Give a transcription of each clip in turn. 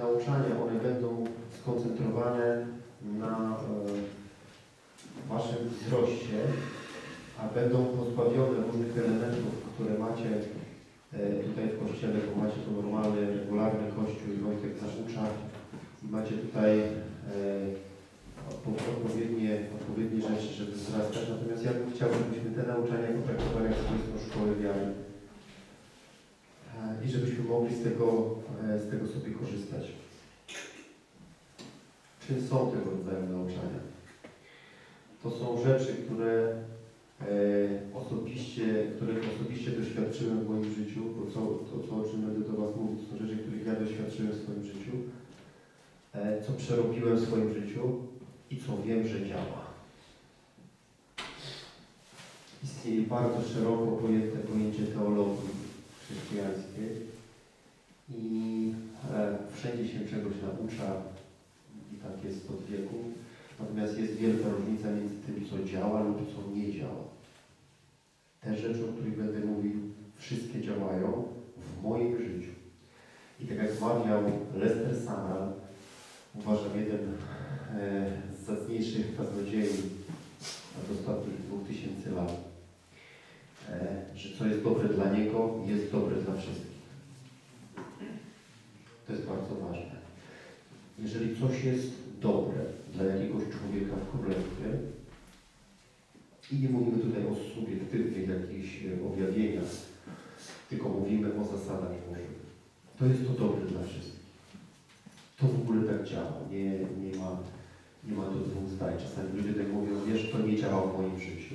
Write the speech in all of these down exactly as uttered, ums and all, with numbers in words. nauczania, one będą skoncentrowane na waszym wzroście, a będą pozbawione różnych elementów, które macie tutaj w kościele, bo macie tu normalny, regularny kościół i Wojtek nas ucza. Macie tutaj odpowiednie, odpowiednie rzeczy, żeby wzrastać. Natomiast ja bym chciał, żebyśmy te nauczania potraktowali jak swoistą szkołę wiary i żebyśmy mogli z tego, z tego sobie korzystać. Czym są tego rodzaju nauczania? To są rzeczy, które osobiście, których osobiście doświadczyłem w moim życiu, bo co, to, co, o czym będę do was mówić, są rzeczy, których ja doświadczyłem w swoim życiu, co przerobiłem w swoim życiu i co wiem, że działa. Istnieje bardzo szeroko pojęte pojęcie teologii chrześcijańskiej i e, wszędzie się czegoś naucza i tak jest od wieku. Natomiast jest wielka różnica między tym, co działa lub co nie działa. Te rzeczy, o których będę mówił, wszystkie działają w moim życiu. I tak jak mawiał Lester Samer, uważam jeden z zacniejszych kaznodziei od ostatnich dwóch tysięcy lat, że co jest dobre dla niego, jest dobre dla wszystkich. To jest bardzo ważne. Jeżeli coś jest dobre dla jakiegoś człowieka w królestwie, i nie mówimy tutaj o subiektywnych jakichś objawieniach, tylko mówimy o zasadach Bożych, to jest to dobre dla wszystkich. To w ogóle tak działa, nie, nie, ma, nie ma do dwóch zdań. Czasami ludzie tak mówią, wiesz, to nie działa w moim życiu.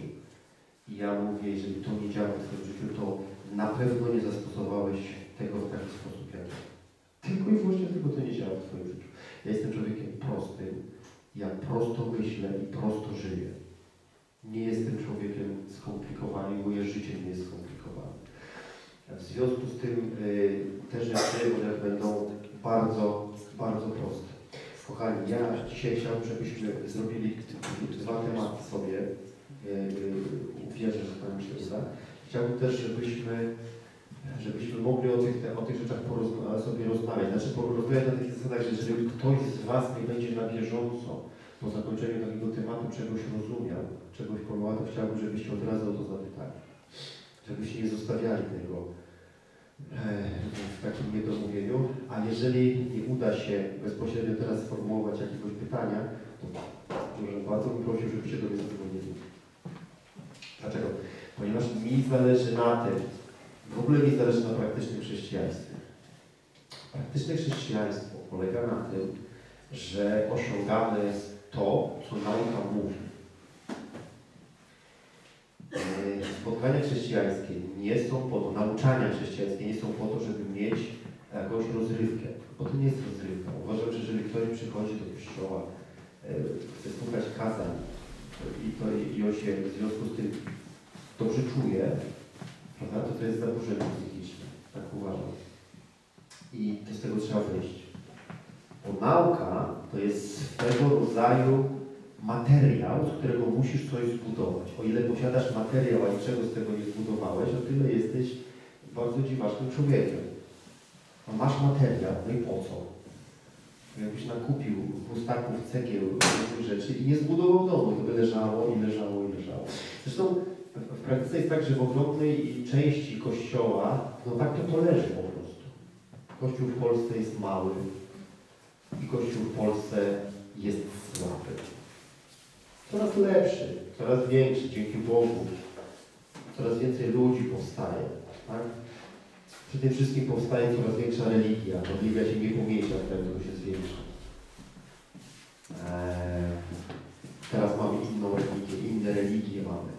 I ja mówię, jeżeli to nie działa w twoim życiu, to na pewno nie zastosowałeś tego w taki sposób jak ja. Tylko i wyłącznie tylko to nie działa w twoim życiu. Ja jestem człowiekiem prostym, ja prosto myślę i prosto żyję. Nie jestem człowiekiem skomplikowanym, moje życie nie jest skomplikowane. W związku z tym yy, te rzeczy, one będą bardzo, bardzo proste. Kochani, ja dzisiaj chciałbym, żebyśmy zrobili dwa tematy sobie. Wierzę, że to nam się uda. Chciałbym też, żebyśmy, żebyśmy mogli o tych, te, o tych rzeczach porozma sobie rozmawiać. Znaczy porozmawiać na takich zasadach, że jeżeli ktoś z was nie będzie na bieżąco po zakończeniu takiego tematu czegoś rozumiał, czegoś pomału, to chciałbym, żebyście od razu o to zapytali. Żebyście nie zostawiali tego w takim niedomówieniu, a jeżeli nie uda się bezpośrednio teraz sformułować jakiegoś pytania, to proszę bardzo bym prosił, żebyście do mnie zadzwonili. Dlaczego? Ponieważ mi zależy na tym, w ogóle mi zależy na praktycznym chrześcijaństwie. Praktyczne chrześcijaństwo polega na tym, że osiągamy to, co nauka mówi. Spotkania chrześcijańskie nie są po to, nauczania chrześcijańskie nie są po to, żeby mieć jakąś rozrywkę, bo to nie jest rozrywka. Uważam, że jeżeli ktoś przychodzi do kościoła, chce słuchać kazań i, to, i on się w związku z tym dobrze czuje, prawda, to to jest zaburzenie psychiczne, tak uważam. I z tego trzeba wyjść. Bo nauka to jest swego rodzaju materiał, z którego musisz coś zbudować. O ile posiadasz materiał, a niczego z tego nie zbudowałeś, o tyle jesteś bardzo dziwacznym człowiekiem. A masz materiał, no i po co? Jakbyś nakupił pustaków, cegieł, różnych rzeczy i nie zbudował domu, to by leżało i leżało i leżało. Zresztą w praktyce jest tak, że w ogromnej części kościoła, no tak to to leży po prostu. Kościół w Polsce jest mały i Kościół w Polsce jest słaby. Coraz lepszy, coraz większy, dzięki Bogu. Coraz więcej ludzi powstaje, tak? Przy tym wszystkim powstaje coraz większa religia. Religia się nie pomieści, a tego się zwiększa. Eee, teraz mamy inną religię, inne religie mamy.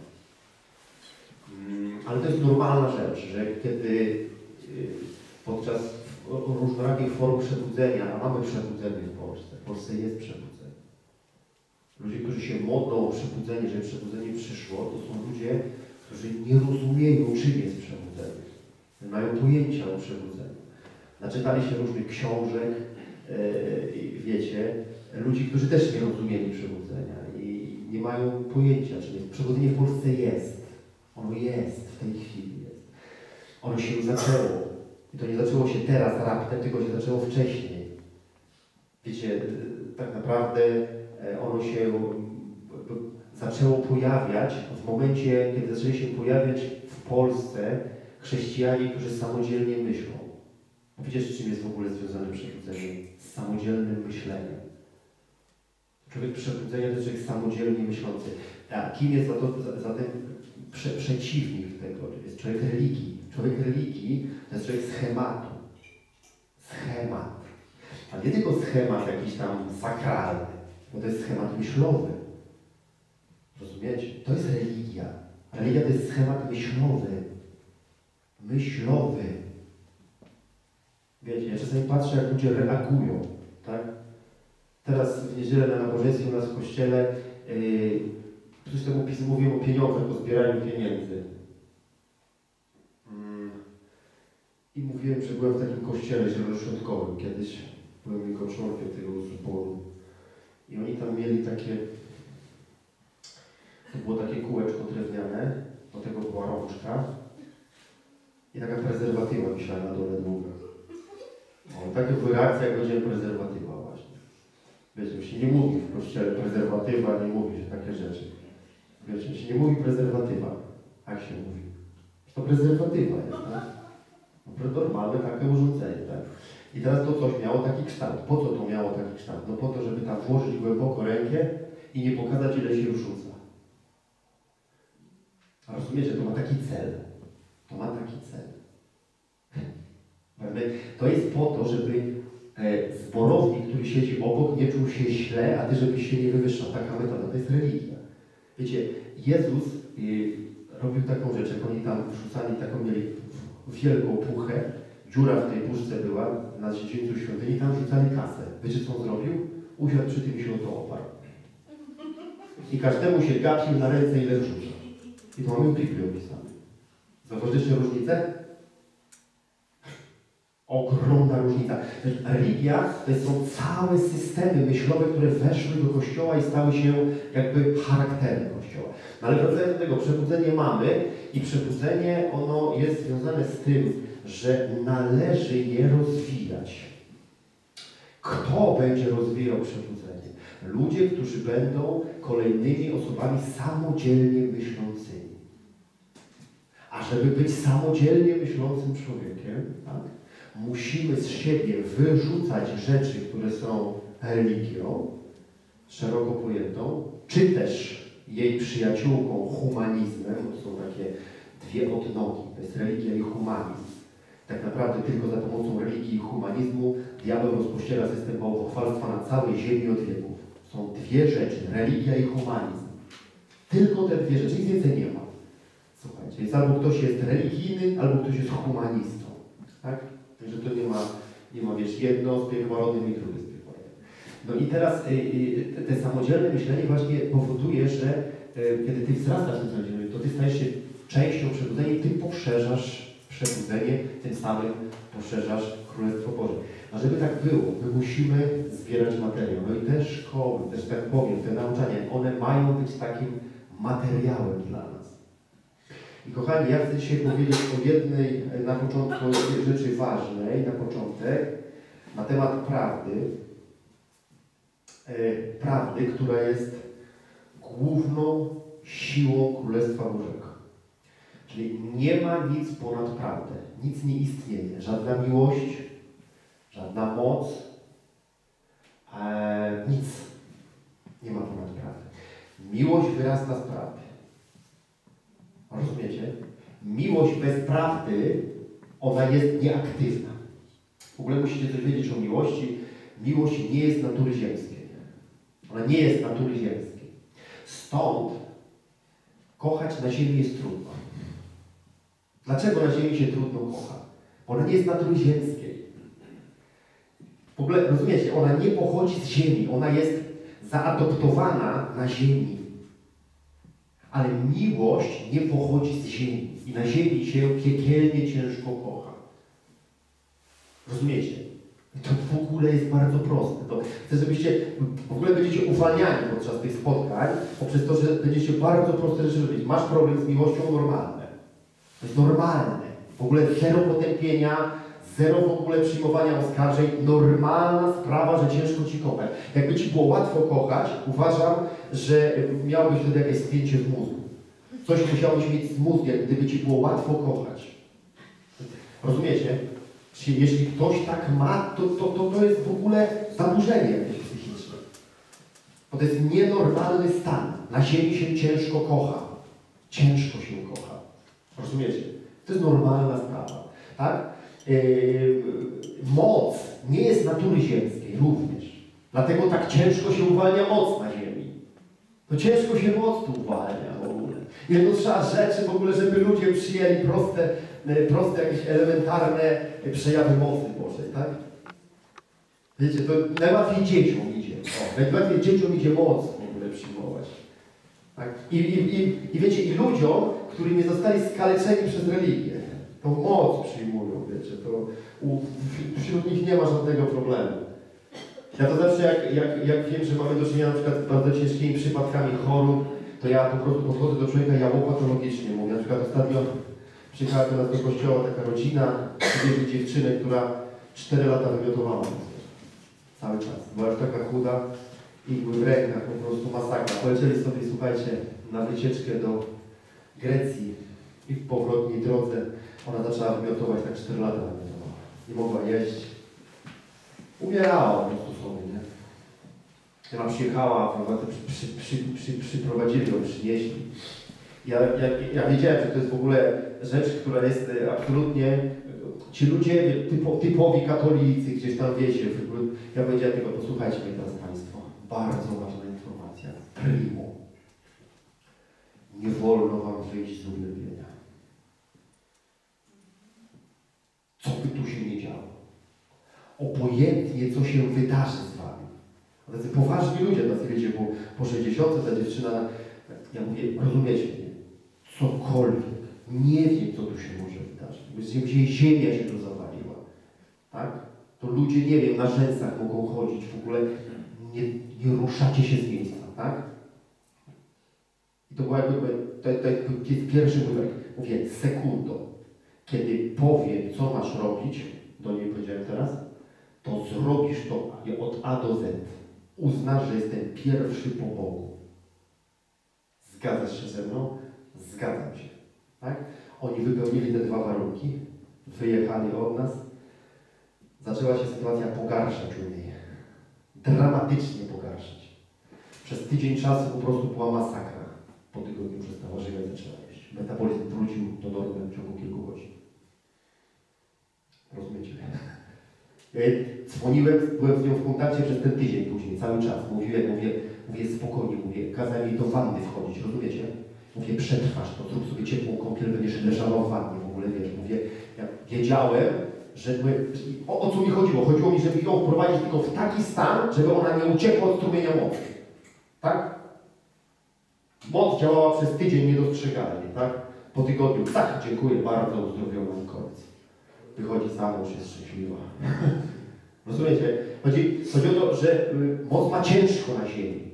Mm, ale to jest normalna rzecz, że kiedy yy, podczas różnorakich form przebudzenia, a mamy przebudzenie w Polsce, w Polsce jest przebudzenie. Ludzie, którzy się modlą o przebudzenie, żeby przebudzenie przyszło, to są ludzie, którzy nie rozumieją, czym jest przebudzenie. Nie mają pojęcia o przebudzeniu. Naczytali się różnych książek, yy, wiecie, ludzi, którzy też nie rozumieli przebudzenia i nie mają pojęcia, czym jest. Przebudzenie w Polsce jest. Ono jest, w tej chwili jest. Ono się zaczęło. I to nie zaczęło się teraz raptem, tylko się zaczęło wcześniej. wiecie, tak naprawdę ono się zaczęło pojawiać w momencie, kiedy zaczęli się pojawiać w Polsce chrześcijanie, którzy samodzielnie myślą. Wiecie, z czym jest w ogóle związane przebudzenie? Z samodzielnym myśleniem. Człowiek przebudzenia to człowiek samodzielnie myślący. A kim jest zatem za prze, przeciwnik tego? To jest człowiek religii. Człowiek religii to jest człowiek schematu. Schemat. A nie tylko schemat jakiś tam sakralny, bo to jest schemat myślowy. Rozumiecie? To jest religia. Religia to jest schemat myślowy. Myślowy. Wiecie, ja czasami patrzę, jak ludzie reagują, tak? Teraz w niedzielę na nabożeństwie u nas w kościele yy, ktoś tam mówił o pieniądzach, o zbieraniu pieniędzy. Mm. I mówiłem, że byłem w takim kościele zielonoświątkowym kiedyś. Byłem jako członkiem tego zboru. I oni tam mieli takie... To było takie kółeczko drewniane, do tego była rączka. I taka prezerwatywa wisiała na dole długa. No, takie były reakcje, jak będzie prezerwatywa właśnie. Wiecie, już się nie mówi w kościele prezerwatywa, nie mówi się takie rzeczy. Wiecie, już się nie mówi prezerwatywa. Jak się mówi? To prezerwatywa jest, tak? No, normalne takie urządzenie, tak? I teraz to coś miało taki kształt. Po co to miało taki kształt? No po to, żeby tam włożyć głęboko rękę i nie pokazać, ile się rzuca. A rozumiecie, to ma taki cel. To ma taki cel. To jest po to, żeby zborownik, który siedzi obok, nie czuł się źle, a ty żebyś się nie wywyższał. Taka metoda, to jest religia. Wiecie, Jezus robił taką rzecz, jak oni tam wrzucali, taką mieli wielką puchę, dziura w tej puszce była na dziedzińcu świątyni, tam wrzucali kasę. Wiecie, co on zrobił? Usiadł przy tym i się o to oparł. I każdemu się gapił na ręce, ile wrzuca. I to mamy w Biblii opisane. Zauważycie różnicę? Ogromna różnica. Religia to są całe systemy myślowe, które weszły do Kościoła i stały się jakby charakterem Kościoła. No ale wracając do tego, przebudzenie mamy i przebudzenie ono jest związane z tym, że należy je rozwijać. Kto będzie rozwijał przebudzenie? Ludzie, którzy będą kolejnymi osobami samodzielnie myślącymi. A żeby być samodzielnie myślącym człowiekiem, tak, musimy z siebie wyrzucać rzeczy, które są religią, szeroko pojętą, czy też jej przyjaciółką, humanizmem, bo to są takie dwie odnogi, to jest religia i humanizm. Tak naprawdę tylko za pomocą religii i humanizmu diabeł rozpościera system bałwochwalstwa na całej ziemi od wieków. Są dwie rzeczy, religia i humanizm. Tylko te dwie rzeczy, nic więcej nie ma. Słuchajcie, więc albo ktoś jest religijny, albo ktoś jest humanistą. Tak? Także to nie ma, nie ma wiesz, jedno z piechwarodnym i drugie z piechwarodnym. No i teraz y, y, te samodzielne myślenie właśnie powoduje, że y, kiedy ty wzrastasz tym samodzielnym, to ty stajesz się częścią przebudzenia i ty poszerzasz przebudzenie, tym samym poszerzasz Królestwo Boże. A żeby tak było, my musimy zbierać materiał. No i te szkoły, też tak powiem, te nauczania, one mają być takim materiałem dla nas. I kochani, ja chcę dzisiaj powiedzieć o jednej na początku rzeczy ważnej, na początek, na temat prawdy. Yy, prawdy, która jest główną siłą Królestwa Bożego. Czyli nie ma nic ponad prawdę, nic nie istnieje, żadna miłość, żadna moc, e, nic nie ma ponad prawdę. Miłość wyrasta z prawdy. Rozumiecie? Miłość bez prawdy, ona jest nieaktywna. W ogóle musicie coś wiedzieć o miłości. Miłość nie jest natury ziemskiej. Ona nie jest natury ziemskiej. Stąd kochać na ziemi jest trudno. Dlaczego na ziemi się trudno kocha? Ona nie jest natury ziemskiej. W ogóle, rozumiecie, ona nie pochodzi z ziemi. Ona jest zaadoptowana na ziemi. Ale miłość nie pochodzi z ziemi. I na ziemi się piekielnie ciężko kocha. Rozumiecie? To w ogóle jest bardzo proste. To chcę, żebyście w ogóle będziecie uwalniani podczas tych spotkań, poprzez to, że będziecie bardzo proste rzeczy robić. Masz problem z miłością, normalne. To jest normalne. W ogóle zero potępienia, zero w ogóle przyjmowania oskarżeń, normalna sprawa, że ciężko ci kopać. Jakby ci było łatwo kochać, uważam, że miałbyś wtedy jakieś spięcie w mózgu. Coś musiałbyś mieć z mózgiem, gdyby ci było łatwo kochać. Rozumiecie? Jeśli ktoś tak ma, to, to, to, to jest w ogóle zaburzenie jakieś psychiczne. Bo to jest nienormalny stan. Na ziemi się ciężko kocha. Ciężko się kocha. Rozumiecie? To jest normalna sprawa. Tak? Yy, moc nie jest natury ziemskiej również. Dlatego tak ciężko się uwalnia moc na ziemi. To ciężko się moc tu uwalnia w ogóle. Ile to trzeba rzeczy w ogóle, żeby ludzie przyjęli proste, proste jakieś elementarne przejawy mocy Bożej, tak? Wiecie, to najłatwiej dzieciom idzie. O, najłatwiej dzieciom idzie moc w ogóle przyjmować. Tak? I, i, i, I wiecie, i ludziom, którzy nie zostali skaleczeni przez religię, to moc przyjmują, wiecie, to u, wśród nich nie ma żadnego problemu. Ja to zawsze, jak, jak, jak wiem, że mamy do czynienia na przykład z bardzo ciężkimi przypadkami chorób, to ja po prostu podchodzę do człowieka, ja mu patologicznie mówię. Na przykład ostatnio przyjechała do nas do kościoła taka rodzina, wiecie, dziewczynę, która cztery lata wymiotowała cały czas. Była już taka chuda i w rękach po prostu masakra. Polecieli sobie, słuchajcie, na wycieczkę do Grecji i w powrotnej drodze ona zaczęła wymiotować, tak cztery lata wymiotowała. Nie mogła jeść. Umierała po prostu sobie, nie? Ja nam przyjechała, przy, przy, przy, przy, przyprowadzili ją, przynieśli. Ja, ja, ja wiedziałem, że to jest w ogóle rzecz, która jest absolutnie... Ci ludzie typo, typowi katolicy, gdzieś tam wiecie, ja powiedziałem tylko, posłuchajcie mnie teraz Państwo, bardzo ważna informacja, primo. Nie wolno wam wyjść z uwielbienia. Co by tu się nie działo? Obojętnie, co się wydarzy z wami. Ale to poważni ludzie, tacy wiecie, po, po sześćdziesiątce ta dziewczyna, ja mówię, rozumiecie mnie, cokolwiek, nie wiem, co tu się może wydarzyć. Gdzie ziemia się tu zawaliła, tak? To ludzie, nie wiem, na rzęsach mogą chodzić, w ogóle nie, nie ruszacie się z miejsca, tak? I to była jakby, to, to jakby pierwszy budynek. Mówię, sekundą. Kiedy powiem, co masz robić, do niej powiedziałem teraz, to zrobisz to od A do Z. Uznasz, że jestem pierwszy po Bogu. Zgadzasz się ze mną? Zgadzam się. Tak? Oni wypełnili te dwa warunki, wyjechali od nas. Zaczęła się sytuacja pogarszać u niej. Dramatycznie pogarszać. Przez tydzień czasu po prostu była masakra. Po tygodniu przestała żywiać, zaczęła jeść. Metabolizm wrócił do normy w ciągu kilku godzin. Rozumiecie? Ja dzwoniłem, byłem z nią w kontakcie przez ten tydzień później, cały czas. Mówiłem, mówię, mówię spokojnie, mówię, kazałem jej do wanny wchodzić, rozumiecie? Mówię, przetrwasz to, zrób sobie ciepłą kąpiel, będziesz leżała w wannie, w ogóle wiesz. Mówię, ja wiedziałem, że my, o, o co mi chodziło? Chodziło mi, żeby ją wprowadzić tylko w taki stan, żeby ona nie uciekła od strumienia mocy. Tak? Moc działała przez tydzień niedostrzegalnie, tak? Po tygodniu, tak, dziękuję bardzo, uzdrowiona na koniec. Wychodzi za mąż, jest szczęśliwa. Rozumiecie? Chodzi, chodzi o to, że y, moc ma ciężko na ziemi.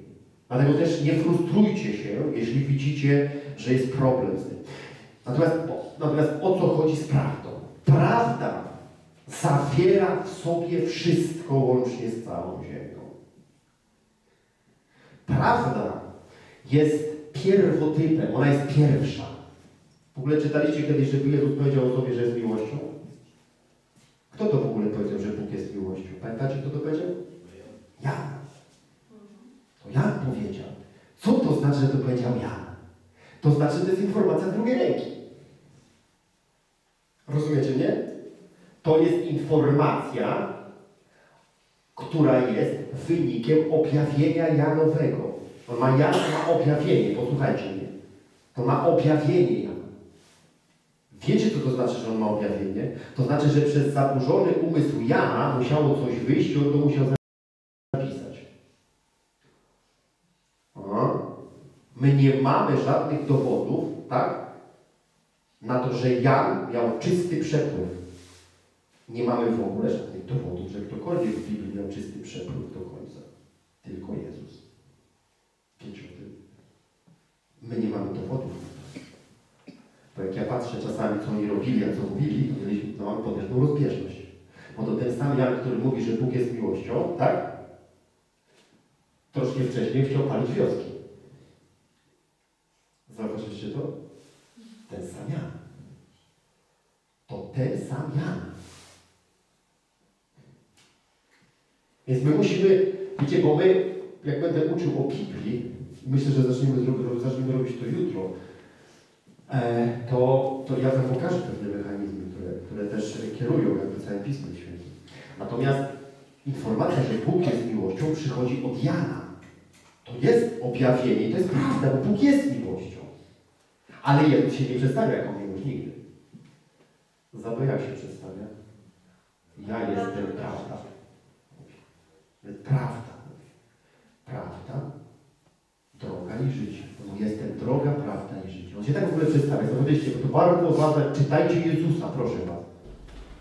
Dlatego też nie frustrujcie się, jeśli widzicie, że jest problem z tym. Natomiast o, natomiast o co chodzi z prawdą? Prawda zawiera w sobie wszystko, łącznie z całą ziemią. Prawda jest pierwotypem, ona jest pierwsza. W ogóle czytaliście kiedyś, że Jezus powiedział o sobie, że jest miłością? Kto to w ogóle powiedział, że Bóg jest miłością? Pamiętacie, kto to powiedział? Ja. To Jan powiedział. Co to znaczy, że to powiedział Jan? To znaczy, że to jest informacja z drugiej ręki. Rozumiecie, nie? To jest informacja, która jest wynikiem objawienia Janowego. On ma Jan, ma objawienie, posłuchajcie mnie. To ma objawienie Jan. Wiecie, co to znaczy, że on ma objawienie? To znaczy, że przez zaburzony umysł Jana musiało coś wyjść i on to musiał zapisać. A? My nie mamy żadnych dowodów, tak? Na to, że Jan miał czysty przepływ. Nie mamy w ogóle żadnych dowodów, że ktokolwiek w Biblii miał czysty przepływ do końca. Tylko Jezus. My nie mamy dowodów. Bo jak ja patrzę czasami, co oni robili, a co mówili, to mieliśmy no, podejrzną rozbieżność. Damian, który mówi, że Bóg jest miłością, tak? Troszkę wcześniej chciał palić wioski. Zauważyliście to? Ten sam Jan. To ten sam Jan. Więc my musimy, wiecie, bo my, jak będę uczył o Biblii, myślę, że zaczniemy, zaczniemy robić to jutro, to, to ja wam pokażę pewne mechanizmy, które, które też kierują jakby całym Pismem Świętym. Natomiast informacja, że Bóg jest miłością, przychodzi od Jana. To jest objawienie, to jest prawda, bo Bóg jest miłością. Ale Jezus się nie przedstawia jako miłość nigdy. Zaboja się przedstawia. Ja jestem prawda. Prawda. Prawda, droga i życie. Bo jestem droga, prawda i życie. On się tak w ogóle przedstawia. Zobaczcie, bo to bardzo ważne. Czytajcie Jezusa, proszę was.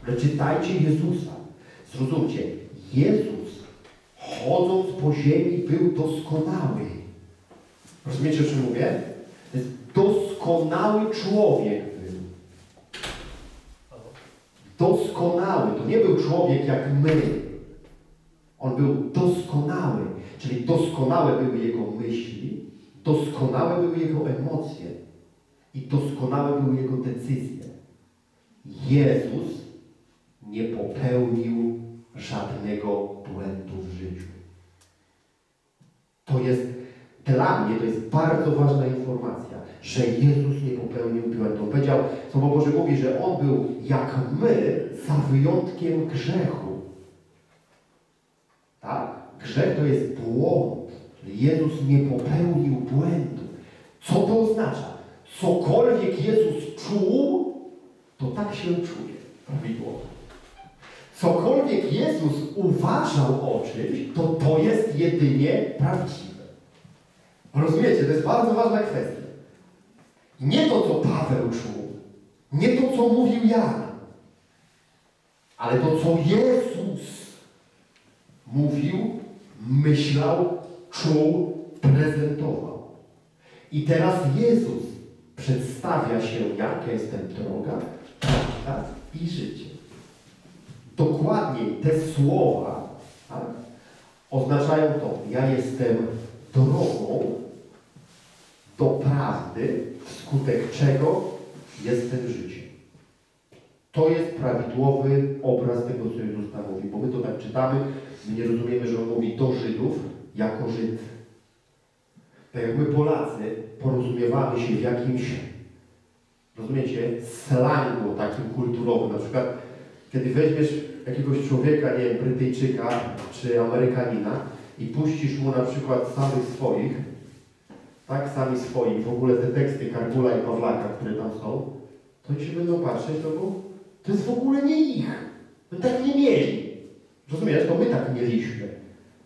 Ale czytajcie Jezusa. Zrozumcie, Jezus, chodząc po ziemi, był doskonały. Rozumiecie, o czym mówię? To jest doskonały człowiek był. Doskonały. To nie był człowiek jak my. On był doskonały. Czyli doskonałe były jego myśli, doskonałe były jego emocje i doskonałe były jego decyzje. Jezus nie popełnił żadnego błędu w życiu. To jest, dla mnie to jest bardzo ważna informacja, że Jezus nie popełnił błędu. Powiedział, Słowo Boże mówi, że On był jak my, za wyjątkiem grzechu. Tak? Grzech to jest błąd. Jezus nie popełnił błędu. Co to oznacza? Cokolwiek Jezus czuł, to tak się czuje prawidłowo. Cokolwiek Jezus uważał o czymś, to to jest jedynie prawdziwe. Rozumiecie? To jest bardzo ważna kwestia. Nie to, co Paweł czuł, nie to, co mówił Jan, ale to, co Jezus mówił, myślał, czuł, prezentował. I teraz Jezus przedstawia się, jaka jestem droga, prawda i życie. Dokładnie te słowa, tak, oznaczają to. Ja jestem drogą do prawdy, wskutek czego jestem życiem. To jest prawidłowy obraz tego, co Jezus tam mówi, bo my to tak czytamy. My nie rozumiemy, że On mówi do Żydów jako Żyd. Tak jak my Polacy porozumiewamy się w jakimś, rozumiecie, slangu takim kulturowym. Na przykład, kiedy weźmiesz jakiegoś człowieka, nie wiem, Brytyjczyka czy Amerykanina i puścisz mu na przykład samych swoich, tak, sami swoich, w ogóle te teksty Kargula i Pawlaka, które tam są, to oni się będą patrzeć, no bo to jest w ogóle nie ich. My tak nie mieli. Rozumiesz? To my tak mieliśmy.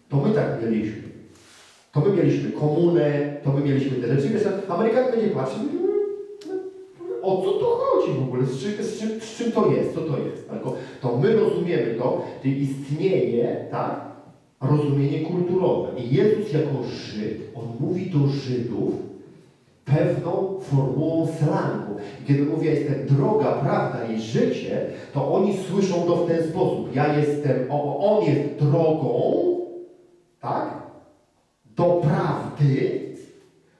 To my tak mieliśmy. To my mieliśmy komunę, to my mieliśmy te rzeczy. Wiesz, Amerykanin będzie patrzył, o co to chodzi w ogóle? Z czym, z czym, z czym to jest? Co to jest? Tylko to my rozumiemy to, że istnieje, tak, rozumienie kulturowe. I Jezus jako Żyd, On mówi do Żydów pewną formułą slangu. I kiedy mówię, jestem droga, prawda i życie, to oni słyszą to w ten sposób. Ja jestem, o, on jest drogą, tak, do prawdy,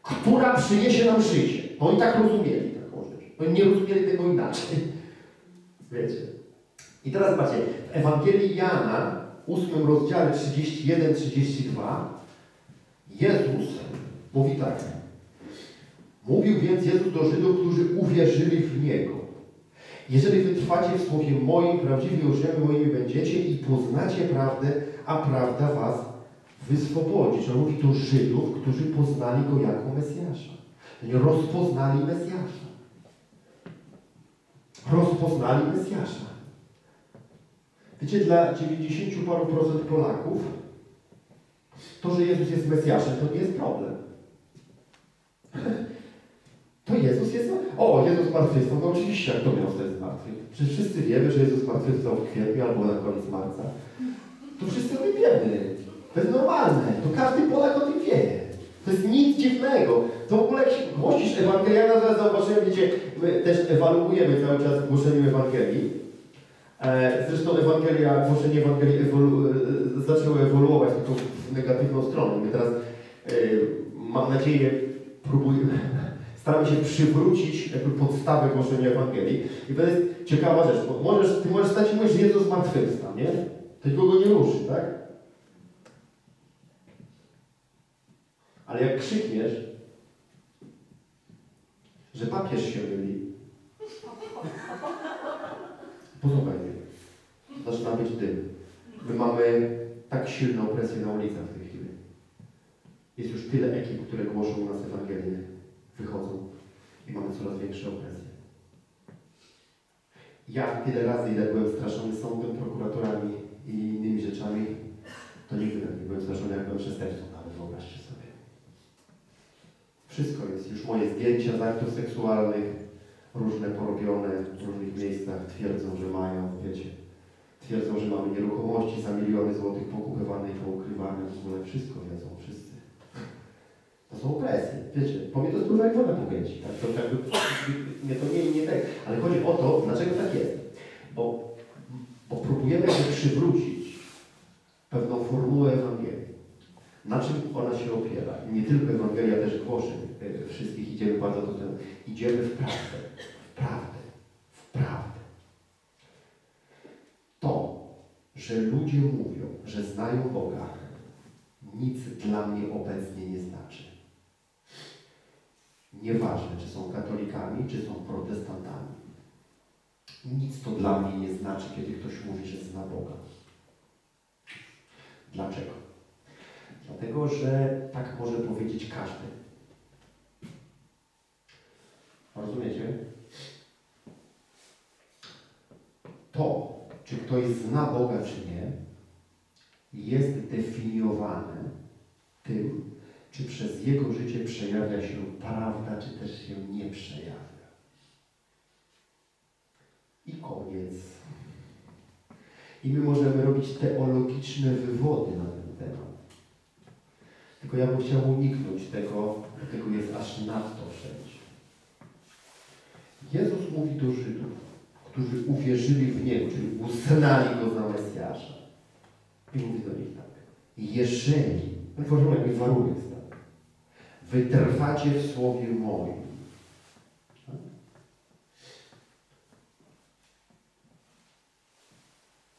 która przyniesie nam życie. No i tak rozumieli taką rzecz. Oni nie rozumieli tego inaczej. Wiecie. I teraz patrzcie, w Ewangelii Jana, ósmym rozdziale trzydziesty pierwszy do trzydziestego drugiego, Jezus mówi tak. Mówił więc Jezus do Żydów, którzy uwierzyli w Niego. Jeżeli wy trwacie w Słowie moim, prawdziwie uczniami moimi będziecie i poznacie prawdę, a prawda was wyswobodzi. Czyli on mówi do Żydów, którzy poznali Go jako Mesjasza. Czyli rozpoznali Mesjasza. Rozpoznali Mesjasza. Wiecie, dla dziewięćdziesięciu paru procent Polaków to, że Jezus jest Mesjaszem, to nie jest problem. To Jezus jest... O, Jezus zmartwychwstał. No oczywiście, jak to miał wtedy zmartwychwstać? Przecież wszyscy wiemy, że Jezus zmartwychwstał w kwietniu albo na koniec marca. To wszyscy o tym wiemy. To jest normalne. To każdy Polak o tym wie. To jest nic dziwnego. To w ogóle jak się głosisz Ewangelię, ja zaraz zauważyłem, wiecie, my też ewaluujemy cały czas w głoszeniu Ewangelii. Zresztą Ewangelia, głoszenie Ewangelii ewolu zaczęło ewoluować taką negatywną stronę. My teraz, mam nadzieję, próbujemy, staramy się przywrócić jakby podstawę głoszenia Ewangelii. I to jest ciekawa rzecz, bo możesz, ty możesz stać i mówisz, że Jezus zmartwychwstał, nie? To nikogo nie ruszy, tak? Ale jak krzykniesz, że papież się myli, posłuchaj, zaczyna być dym. My mamy tak silną presję na ulicach w tej chwili. Jest już tyle ekip, które głoszą u nas Ewangelię, wychodzą i mamy coraz większą presję. Ja tyle razy, ile byłem straszony sądem, prokuratorami i innymi rzeczami, to nigdy tak nie byłem straszony, jak byłem przestępcą, nawet wyobraźcie sobie. Wszystko jest, już moje zdjęcia z aktów seksualnych, różne porobione w różnych miejscach, twierdzą, że mają, wiecie, twierdzą, że mamy nieruchomości za miliony złotych pokupywane i poukrywane, w ogóle wszystko wiedzą, wszyscy. To są opresje, wiecie, po mnie to jest duża woda pogęci, tak, to jakby, nie to nie, nie tak, ale chodzi o to, dlaczego tak jest, bo, bo próbujemy się przywrócić pewną formułę Ewangelii, na czym ona się opiera, nie tylko Ewangelia, też głoszeń wszystkich, idziemy bardzo do tego, idziemy w pracę. Prawdę, w prawdę. To, że ludzie mówią, że znają Boga, nic dla mnie obecnie nie znaczy. Nieważne, czy są katolikami, czy są protestantami. Nic to dla mnie nie znaczy, kiedy ktoś mówi, że zna Boga. Dlaczego? Dlatego, że tak może powiedzieć każdy. Rozumiecie? To, czy ktoś zna Boga, czy nie, jest definiowane tym, czy przez jego życie przejawia się prawda, czy też się nie przejawia. I koniec. I my możemy robić teologiczne wywody na ten temat. Tylko ja bym chciał uniknąć tego, bo tego jest aż nadto wszędzie. Jezus mówi do Żydów, którzy uwierzyli w Niego, czyli uznali Go za Mesjasza. I mówi do nich tak. Jeżeli, tworzymy jakiś warunek, tak, wy trwacie w Słowie moim. Tak?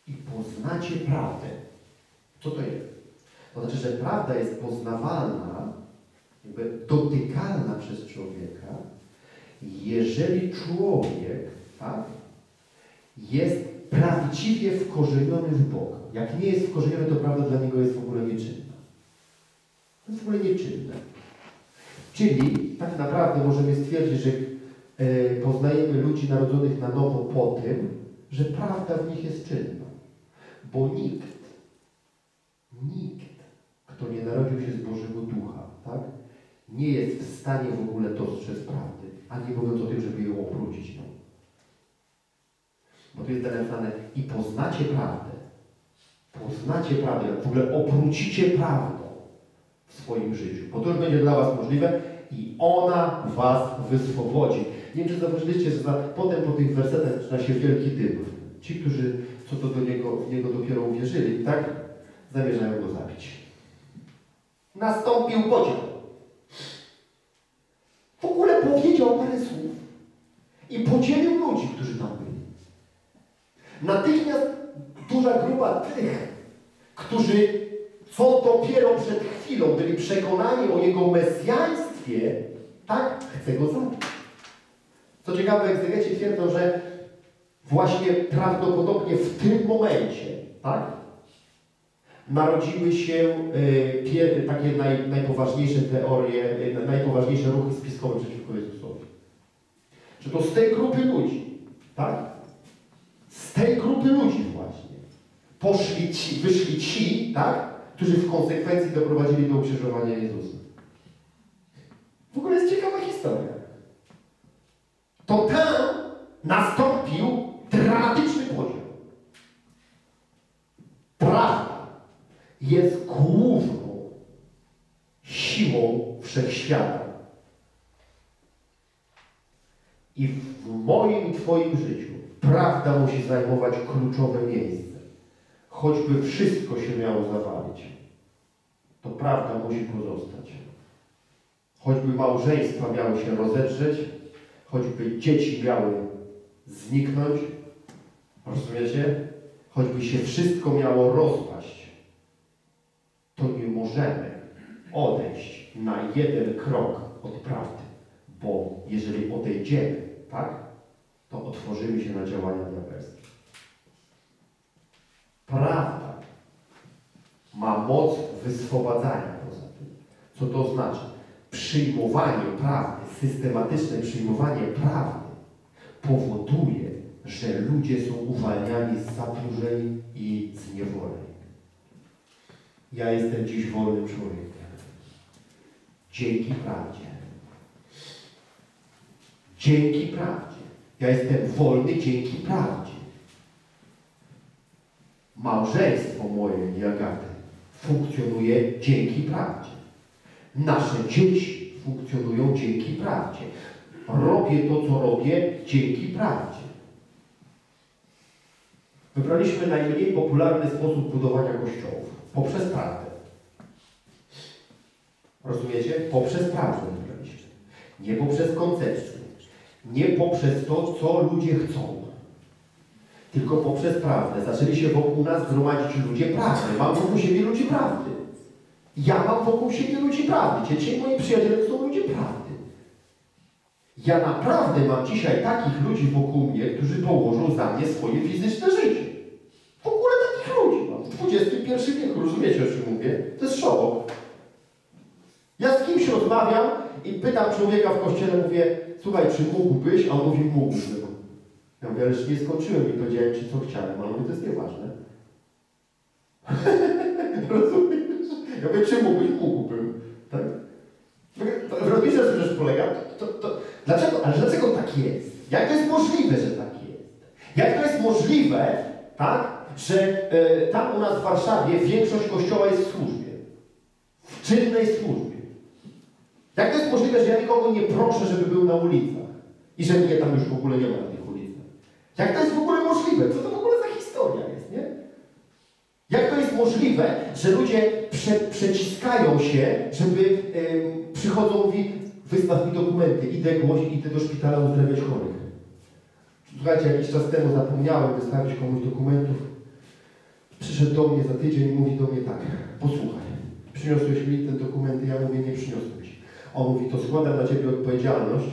I poznacie prawdę. Co to jest? To znaczy, że prawda jest poznawalna, jakby dotykalna przez człowieka, jeżeli człowiek, tak, jest prawdziwie wkorzeniony w Boga. Jak nie jest wkorzeniony, to prawda dla niego jest w ogóle nieczynna. To jest w ogóle nieczynne. Czyli tak naprawdę możemy stwierdzić, że e, poznajemy ludzi narodzonych na nowo po tym, że prawda w nich jest czynna. Bo nikt, nikt, kto nie narodził się z Bożego Ducha, tak, nie jest w stanie w ogóle dostrzec prawdy, a nie mówiąc o tym, żeby ją obrócić. Bo tu jest napisane i poznacie prawdę. Poznacie prawdę, w ogóle obrócicie prawdą w swoim życiu. Bo to już będzie dla was możliwe i ona was wyswobodzi. Nie wiem, czy zauważyliście, że za, potem po tych wersetach zaczyna się wielki dym. Ci, którzy co to do niego, w niego dopiero uwierzyli, tak, zamierzają go zabić. Nastąpił podział. W ogóle powiedział parę słów i podzielił ludzi, którzy tam byli. Natychmiast duża grupa tych, którzy co dopiero przed chwilą byli przekonani o jego mesjaństwie, tak, chce go zabić. Co ciekawe, egzegeci twierdzą, że właśnie prawdopodobnie w tym momencie, tak, narodziły się y, takie naj, najpoważniejsze teorie, y, najpoważniejsze ruchy spiskowe przeciwko Jezusowi. Że to z tej grupy ludzi, tak? Z tej grupy ludzi właśnie poszli ci, wyszli ci, tak? Którzy w konsekwencji doprowadzili do ukrzyżowania Jezusa. W ogóle jest ciekawa historia. To tam nastąpił dramatyczny podział. Prawda jest główną siłą wszechświata. I w moim i twoim życiu prawda musi zajmować kluczowe miejsce. Choćby wszystko się miało zawalić, to prawda musi pozostać. Choćby małżeństwa miały się rozedrzeć, choćby dzieci miały zniknąć, rozumiecie? Choćby się wszystko miało rozpaść, to nie możemy odejść na jeden krok od prawdy, bo jeżeli odejdziemy, tak, to otworzymy się na działania diabelskie. Prawda ma moc wyswobadzania poza tym. Co to znaczy? Przyjmowanie prawdy, systematyczne przyjmowanie prawdy powoduje, że ludzie są uwalniani z zaburzeń i z niewoleń. Ja jestem dziś wolnym człowiekiem. Dzięki prawdzie. Dzięki prawdzie. Ja jestem wolny dzięki prawdzie. Małżeństwo moje i Agaty funkcjonuje dzięki prawdzie. Nasze dzieci funkcjonują dzięki prawdzie. Robię to, co robię, dzięki prawdzie. Wybraliśmy najmniej popularny sposób budowania kościołów. Poprzez prawdę. Rozumiecie? Poprzez prawdę wybraliśmy. Nie poprzez koncepcję. Nie poprzez to, co ludzie chcą. Tylko poprzez prawdę. Zaczęli się wokół nas gromadzić ludzie prawdy. Mam wokół siebie ludzi prawdy. Ja mam wokół siebie ludzi prawdy. Dzisiaj moi przyjaciele są ludzie prawdy. Ja naprawdę mam dzisiaj takich ludzi wokół mnie, którzy położą za mnie swoje fizyczne życie. W ogóle takich ludzi mam. W dwudziestym pierwszym wieku. Rozumiecie, o czym mówię? To jest szok. Ja z kimś rozmawiam i pytam człowieka w kościele, mówię, słuchaj, czy mógłbyś? A on mówi, mógłbym. Ja mówię, ale jeszcze nie skończyłem i powiedziałem ci, co chciałem. A on mówi, to jest nieważne. Rozumiesz? Ja mówię, czy mógłbyś? Mógłbym. Tak? Rozumiesz, że rzecz polega? To, to... Dlaczego? Ale dlaczego tak jest? Jak to jest możliwe, że tak jest? Jak to jest możliwe, tak, że y, tam u nas w Warszawie większość kościoła jest w służbie? W czynnej służbie. Jak to jest możliwe, że ja nikogo nie proszę, żeby był na ulicach? I że mnie tam już w ogóle nie ma na tych ulicach? Jak to jest w ogóle możliwe? Co to w ogóle za historia jest, nie? Jak to jest możliwe, że ludzie prze, przeciskają się, żeby y, przychodzą i mówi, wystaw mi dokumenty, idę głoś, idę do szpitala uzdrawiać chorych. Słuchajcie, jakiś czas temu zapomniałem wystawić komuś dokumentów. Przyszedł do mnie za tydzień i mówi do mnie tak, posłuchaj, przyniosłeś mi te dokumenty, ja mówię, nie przyniosłeś. On mówi, to składam na ciebie odpowiedzialność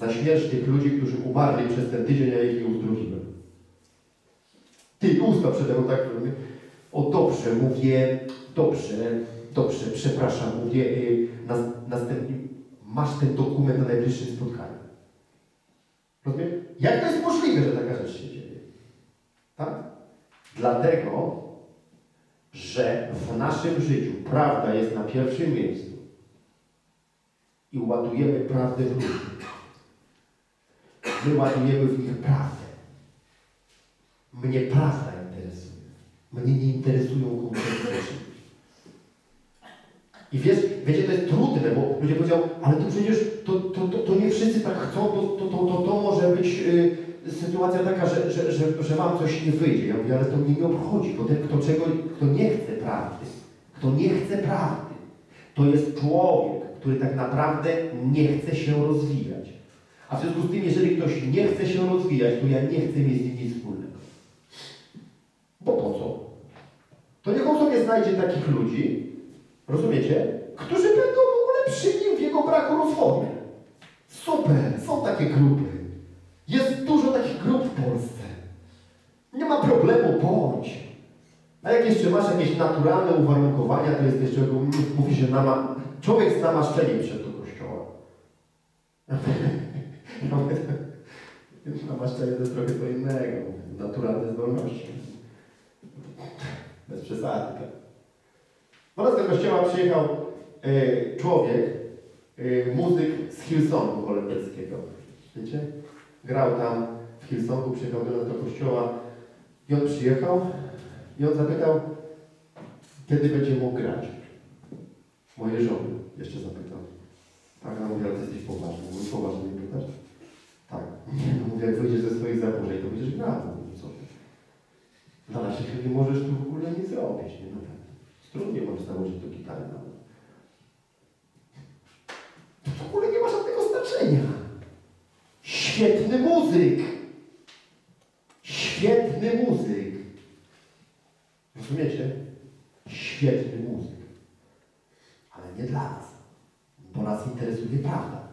za śmierć tych ludzi, którzy umarli przez ten tydzień, a ich nie uzdrowiłem. Ty usta przede mną tak, mówię, o dobrze, mówię, dobrze, dobrze, przepraszam, mówię, yy, nas, następnie masz ten dokument na najbliższym spotkaniu. Rozumiesz? Jak to jest możliwe, że taka rzecz się dzieje? Tak? Dlatego, że w naszym życiu prawda jest na pierwszym miejscu i ładujemy prawdę w ludzi. My ładujemy w nich prawdę. Mnie prawda interesuje. Mnie nie interesują koncepcje. I wiesz, wiecie, to jest trudne, bo ludzie powiedział, ale to przecież to, to, to, to nie wszyscy tak chcą, to, to, to, to, to może być y, sytuacja taka, że, że, że, że mam coś nie wyjdzie. Ja mówię, ale to mnie nie obchodzi, bo ten, kto, czego, kto nie chce prawdy, kto nie chce prawdy, to jest człowiek, który tak naprawdę nie chce się rozwijać. A w związku z tym, jeżeli ktoś nie chce się rozwijać, to ja nie chcę mieć z nim nic wspólnego. Bo po co? To niech on sobie znajdzie takich ludzi, rozumiecie? Którzy będą w ogóle przy nim w jego braku rozwoju. Super, są takie grupy. Jest dużo takich grup w Polsce. Nie ma problemu, bądź. A jak jeszcze masz jakieś naturalne uwarunkowania, to jest jeszcze, mówi się, nama, człowiek z namaszczeniem przed do kościoła. Namaszczenie to jest trochę co innego. Naturalne zdolności. Bez przesady. Po raz do kościoła przyjechał y, człowiek, y, muzyk z Hillsongu holenderskiego. Wiecie? Grał tam w Hillsongu, przyjechał do nas do kościoła i on przyjechał i on zapytał, kiedy będzie mógł grać. Moje żony jeszcze zapytał. Tak, ona mówiła, ty jesteś poważny. Mówi, poważnie mnie pytasz? Tak. Mówię, jak wyjdziesz ze swoich zaburzeń, to będziesz grał. Dla naszych chwili możesz tu w ogóle nie zrobić, nie? No tak. Trudnie możesz założyć do gitary nawet. To w ogóle nie ma żadnego znaczenia. Świetny muzyk. Świetny muzyk. Rozumiecie? Świetny muzyk. Ale nie dla nas. Bo nas interesuje prawda.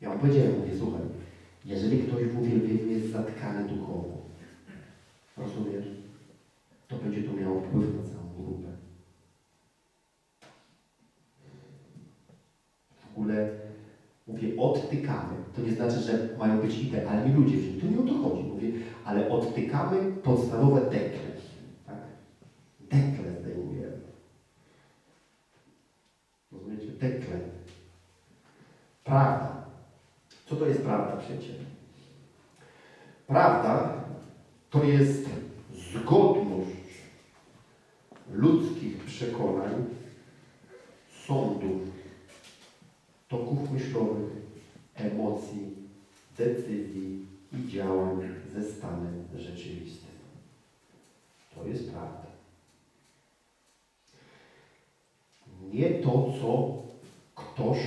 Ja wam powiedziałem, mówię, słuchaj, jeżeli ktoś w uwielbieniu jest zatkany duchowo, rozumiesz, to będzie to miało wpływ na całą grupę. W ogóle, mówię, odtykamy. To nie znaczy, że mają być idealni ludzie, to nie o to chodzi, mówię, ale odtykamy podstawowe dekle. Tak? Dekle zdejmujemy. Rozumiecie? Dekle. Prawda. Co to jest prawda przecież? Prawda to jest zgodność ludzkich przekonań, sądów, toków myślowych, emocji, decyzji i działań ze stanem rzeczywistym. To jest prawda. Nie to, co ktoś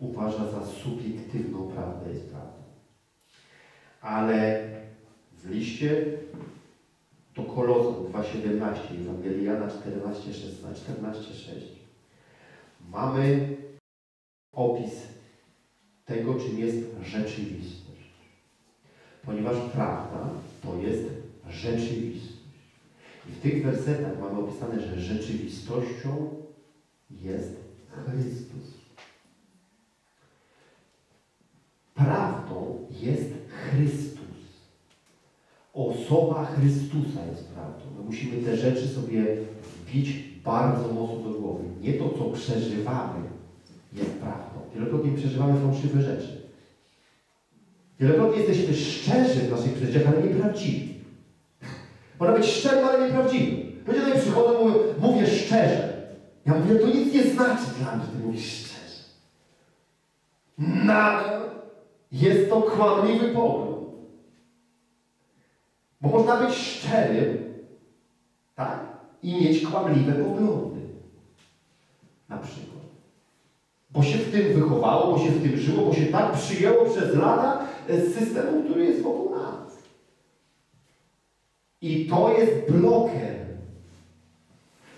uważa za subiektywną prawdę, jest prawdą. Ale w liście do Kolosan dwa siedemnaście, Ewangelii Jana czternaście szesnaście, czternaście sześć mamy opis tego, czym jest rzeczywistość. Ponieważ prawda to jest rzeczywistość. I w tych wersetach mamy opisane, że rzeczywistością jest Chrystus. Prawdą jest Chrystus. Osoba Chrystusa jest prawdą. My musimy te rzeczy sobie wbić bardzo mocno do głowy. Nie to, co przeżywamy, jest prawdą. Wielokrotnie przeżywamy fałszywe rzeczy. Wielokrotnie jesteśmy szczerzy w naszych przeżyciach, ale nieprawdziwi. Można być szczery, ale nieprawdziwy. Ludzie tutaj przychodzą, mówią, mówię szczerze. Ja mówię, to nic nie znaczy dla mnie, że ty mówisz szczerze. Nadal jest to kłamliwy pogląd. Bo można być szczerym, tak? I mieć kłamliwe poglądy. Na przykład. Bo się w tym wychowało, bo się w tym żyło, bo się tak przyjęło przez lata z systemu, który jest wokół nas. I to jest bloker.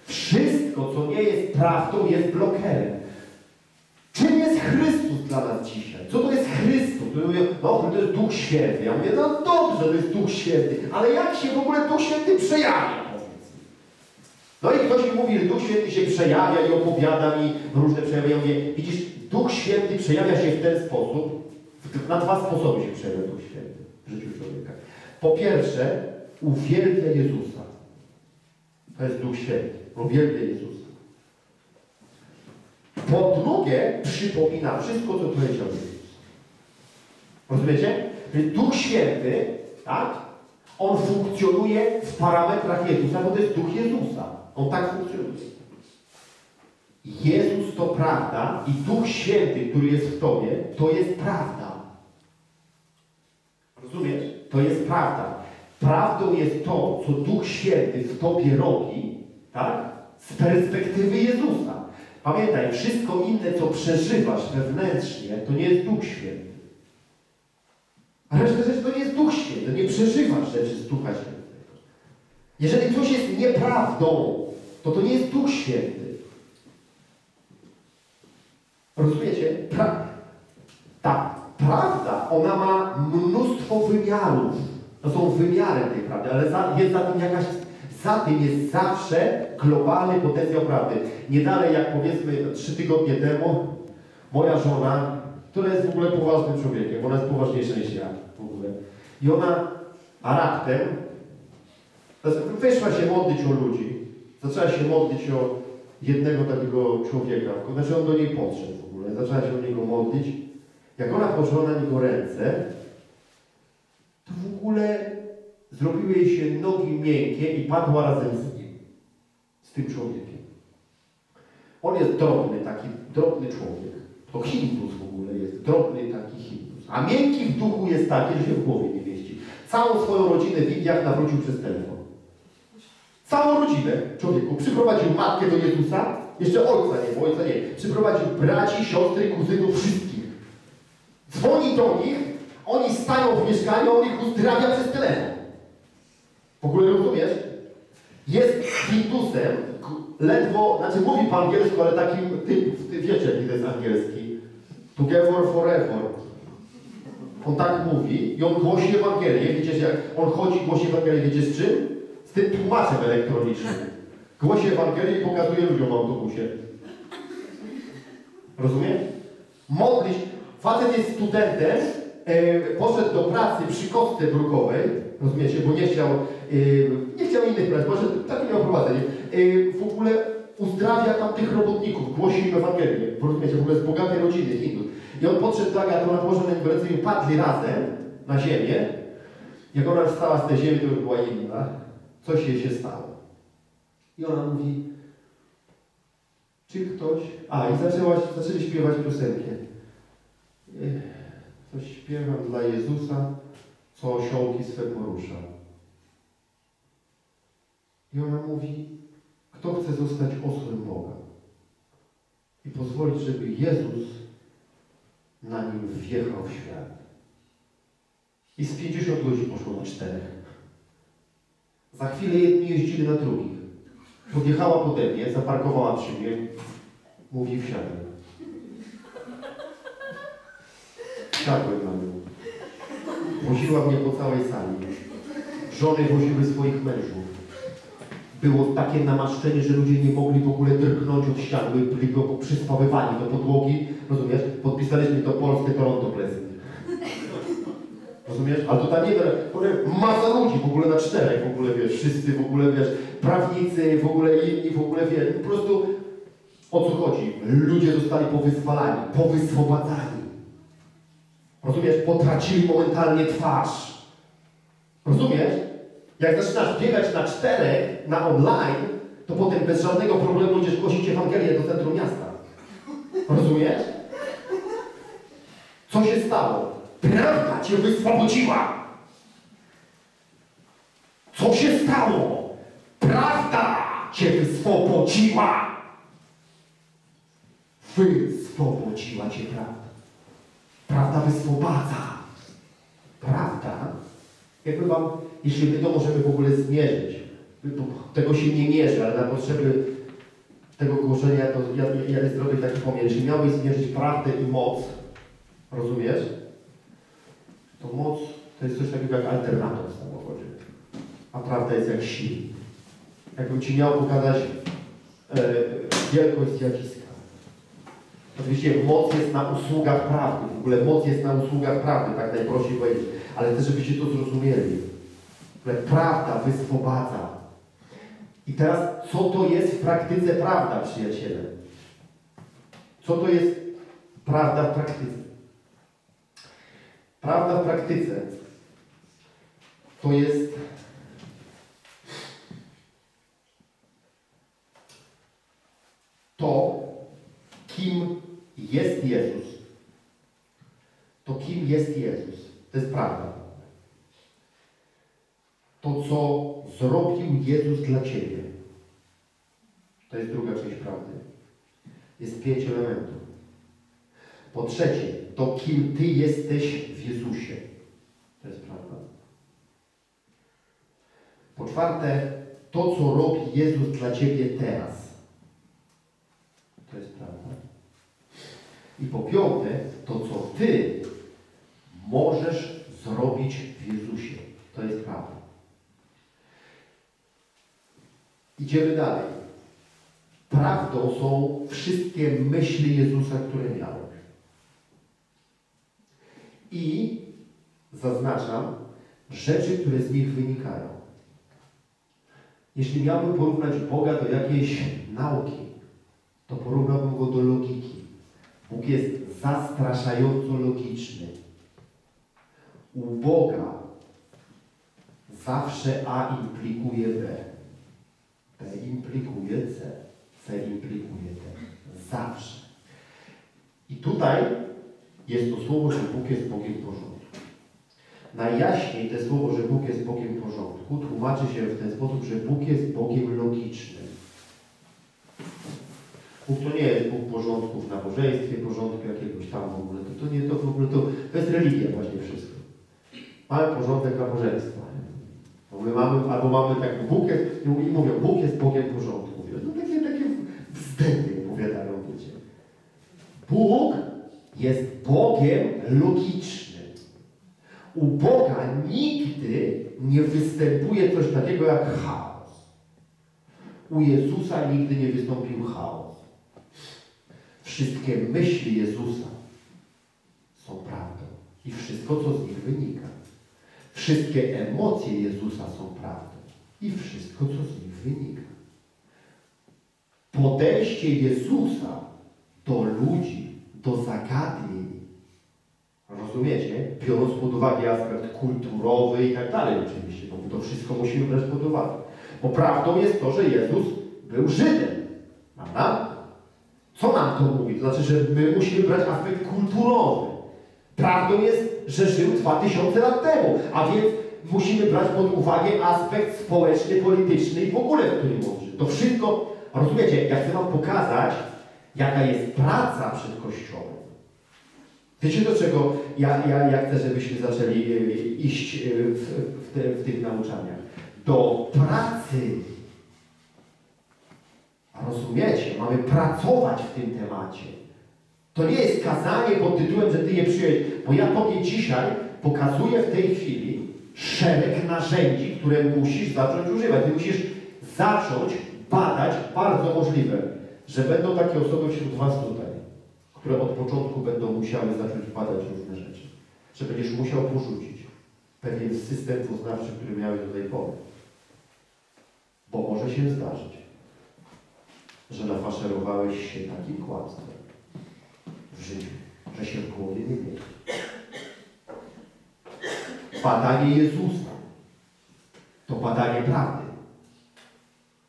Wszystko, co nie jest prawdą, jest blokerem. Czym jest Chrystus dla nas dzisiaj? Co to jest Chrystus? To mówię, no to jest Duch Święty. Ja mówię, no dobrze, to jest Duch Święty, ale jak się w ogóle Duch Święty przejawia? No i ktoś mi mówi, że Duch Święty się przejawia i opowiada mi różne przejawy. Ja mówię, widzisz, Duch Święty przejawia się w ten sposób, na dwa sposoby się przejawia Duch Święty w życiu człowieka. Po pierwsze, uwielbia Jezusa. To jest Duch Święty. Uwielbia Jezusa. Po drugie, przypomina wszystko, co powiedział Jezus. Rozumiecie? Duch Święty, tak? On funkcjonuje w parametrach Jezusa, bo to jest Duch Jezusa. On tak funkcjonuje. Jezus to prawda i Duch Święty, który jest w tobie, to jest prawda. Rozumiesz? To jest prawda. Prawdą jest to, co Duch Święty w tobie robi, tak? Z perspektywy Jezusa. Pamiętaj, wszystko inne, co przeżywasz wewnętrznie, to nie jest Duch Święty. A reszta rzeczy to nie jest Duch Święty, nie przeżywasz rzeczy z Ducha Świętego. Jeżeli coś jest nieprawdą, to to nie jest Duch Święty. Rozumiecie? Pra... Ta prawda, ona ma mnóstwo wymiarów. To są wymiary tej prawdy, ale za, jest za tym jakaś... Za tym jest zawsze globalny potencjał prawdy. Nie dalej jak powiedzmy trzy tygodnie temu moja żona, która jest w ogóle poważnym człowiekiem, ona jest poważniejsza niż ja w ogóle. I ona raptem wyszła się modlić o ludzi, zaczęła się modlić o jednego takiego człowieka, znaczy on do niej podszedł w ogóle, zaczęła się o niego modlić. Jak ona położyła na niego ręce, to w ogóle zrobiły jej się nogi miękkie i padła razem z nim, z tym człowiekiem. On jest drobny, taki drobny człowiek. To Hindus w ogóle jest, drobny taki Hindus. A miękki w duchu jest taki, że się w głowie nie mieści. Całą swoją rodzinę w Indiach nawrócił przez telefon. Całą rodzinę człowieku. Przyprowadził matkę do Jezusa, jeszcze ojca nie było, ojca nie. Przyprowadził braci, siostry, kuzynów, wszystkich. Dzwoni do nich, oni stają w mieszkaniu, on ich uzdrawia przez telefon. W ogóle rozumiesz? Jest Hindusem, ledwo, znaczy mówi po angielsku, ale takim typ, ty wiecie, jaki to jest angielski. Together forever. On tak mówi i on głosi Ewangelię. Wiecie, jak on chodzi, głosi Ewangelię, wiecie z czym? Z tym tłumaczem elektronicznym. Głosi Ewangelię i pokazuje ludziom w autobusie. Rozumiesz? Modlić. Facet jest studentem, e, poszedł do pracy przy kostce brukowej, rozumiecie, bo nie chciał, e, nie chciał innych prac, poszedł, takie miał prowadzenie. E, w ogóle uzdrawia tam tych robotników, głosi im Ewangelię, rozumiecie, w ogóle z bogatej rodziny, Hindus. I on podszedł do Agatona, położył na nim ręce i padli razem na ziemię. Jak ona wstała z tej ziemi, to już była inna. Coś jej się stało. I ona mówi, czy ktoś... A, i zaczęła, zaczęli śpiewać piosenkę. Coś śpiewam dla Jezusa, co osiołki swe porusza. I ona mówi, kto chce zostać osłem Boga i pozwolić, żeby Jezus na nim wjechał w świat. I z pięćdziesięciu ludzi poszło na czterech. Za chwilę jedni jeździli na drugich. Podjechała pode mnie, zaparkowała przy mnie. Mówi, wsiadłem. Wsiadłem na nią. Woziła mnie po całej sali. Żony woziły swoich mężów. Było takie namaszczenie, że ludzie nie mogli w ogóle drgnąć od ściany, byli przyspawywani do podłogi. Rozumiesz? Podpisaliśmy to polskie Toronto Blessing. Rozumiesz? Ale to tam nie wiem, masa ludzi w ogóle na czterech, w ogóle wiesz, wszyscy w ogóle wiesz, prawnicy, w ogóle inni, w ogóle wiesz, po prostu o co chodzi? Ludzie zostali powyzwalani, powyswobadzani. Rozumiesz? Potracili momentalnie twarz. Rozumiesz? Jak zaczynasz biegać na czterech, na online, to potem bez żadnego problemu będziesz głosić Ewangelię do centrum miasta. Rozumiesz? Co się stało? Prawda cię wyswobodziła. Co się stało? Prawda cię wyswobodziła. Wyswobodziła cię prawda. Prawda wyswobadza. Prawda? Jakby wam, jeśli my to możemy w ogóle zmierzyć, tego się nie mierzy, ale na potrzeby tego głoszenia to ja, ja zrobię taki pomiar. Jeśli miałbyś zmierzyć prawdę i moc, rozumiesz? To moc to jest coś takiego jak alternator w samochodzie. A prawda jest jak silnik. Jakbym ci miał pokazać e, wielkość zjawiska. Oczywiście moc jest na usługach prawdy. W ogóle moc jest na usługach prawdy, tak najprościej powiedzieć. Ale też żebyście to zrozumieli. Ale prawda wyswobadza. I teraz co to jest w praktyce prawda, przyjaciele? Co to jest prawda w praktyce? Prawda w praktyce to jest to, kim jest Jezus. To, kim jest Jezus. To jest prawda. To, co zrobił Jezus dla ciebie. To jest druga część prawdy. Jest pięć elementów. Po trzecie, to kim ty jesteś w Jezusie. To jest prawda. Po czwarte, to co robi Jezus dla ciebie teraz. To jest prawda. I po piąte, to co ty możesz zrobić w Jezusie. To jest prawda. Idziemy dalej. Prawdą są wszystkie myśli Jezusa, które miał. I zaznaczam rzeczy, które z nich wynikają. Jeśli miałbym porównać Boga do jakiejś nauki, to porównałbym go do logiki. Bóg jest zastraszająco logiczny. U Boga zawsze A implikuje B. B implikuje C. C implikuje D. Zawsze. I tutaj jest to słowo, że Bóg jest Bogiem porządku. Najjaśniej to słowo, że Bóg jest Bogiem porządku, tłumaczy się w ten sposób, że Bóg jest Bogiem logicznym. Bóg to nie jest Bóg porządku w nabożeństwie, porządku jakiegoś tam w ogóle. To, to nie to w ogóle, to, to jest religia właśnie wszystko. Mamy porządek nabożeństwa. Bo my mamy, albo mamy tak, Bóg jest, i mówią, Bóg jest Bogiem porządku. No takie, takie wzdychy powiadają ludzie. Bóg jest Bogiem logicznym. U Boga nigdy nie występuje coś takiego jak chaos. U Jezusa nigdy nie wystąpił chaos. Wszystkie myśli Jezusa są prawdą i wszystko, co z nich wynika. Wszystkie emocje Jezusa są prawdą i wszystko, co z nich wynika. Podejście Jezusa do ludzi, do zagadnień, rozumiecie? Biorąc pod uwagę aspekt kulturowy i tak dalej oczywiście, bo to wszystko musimy brać pod uwagę. Bo prawdą jest to, że Jezus był Żydem, prawda? Co nam to mówi? To znaczy, że my musimy brać aspekt kulturowy. Prawdą jest, że żył dwa tysiące lat temu, a więc musimy brać pod uwagę aspekt społeczny, polityczny i w ogóle, w którym on żył. To wszystko, rozumiecie, ja chcę wam pokazać, jaka jest praca przed Kościołem. Wiecie, do czego ja, ja, ja chcę, żebyśmy zaczęli iść w, w, te, w tych nauczaniach? Do pracy. Rozumiecie? Mamy pracować w tym temacie. To nie jest kazanie pod tytułem, że ty je przyjąłeś, bo ja tobie dzisiaj pokazuję w tej chwili szereg narzędzi, które musisz zacząć używać. Ty musisz zacząć badać, bardzo możliwe, że będą takie osoby wśród was tutaj, które od początku będą musiały zacząć badać różne rzeczy. Że będziesz musiał porzucić pewien system poznawczy, który miałeś do tej pory. Bo może się zdarzyć, że nafaszerowałeś się takim kłamstwem w życiu, że się w głowie nie wie. Badanie Jezusa to badanie prawdy.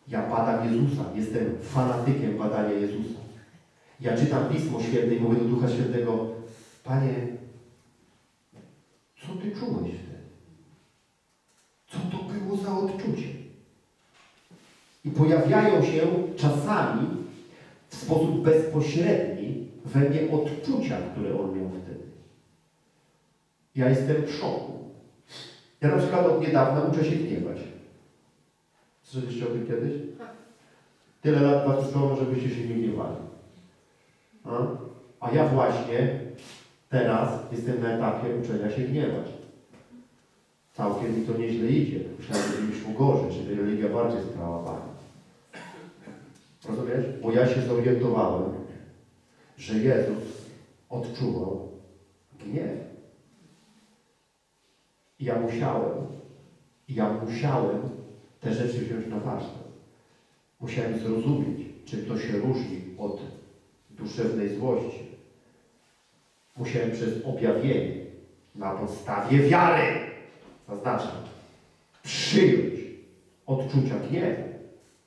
Ja badam Jezusa, jestem fanatykiem badania Jezusa. Ja czytam Pismo Święte i mówię do Ducha Świętego: Panie, co Ty czułeś wtedy? Co to było za odczucie? I pojawiają się czasami w sposób bezpośredni we mnie odczucia, które on miał wtedy. Ja jestem w szoku. Ja na przykład od niedawna uczę się gniewać. Słyszeliście o tym kiedyś? Tak. Tyle lat was uczono, żebyście się nie gniewali. A? A ja właśnie teraz jestem na etapie uczenia się gniewać. Całkiem mi to nieźle idzie. Myślałem, że mi szło gorzej, żeby religia bardziej sprawa Pani. Rozumiesz? Bo ja się zorientowałem, że Jezus odczuwał gniew. I ja musiałem, ja musiałem te rzeczy wziąć na warsztat. Musiałem zrozumieć, czym to się różni od duszewnej złości. Musiałem przez objawienie, na podstawie wiary, zaznaczam, przyjąć odczucia gniewu.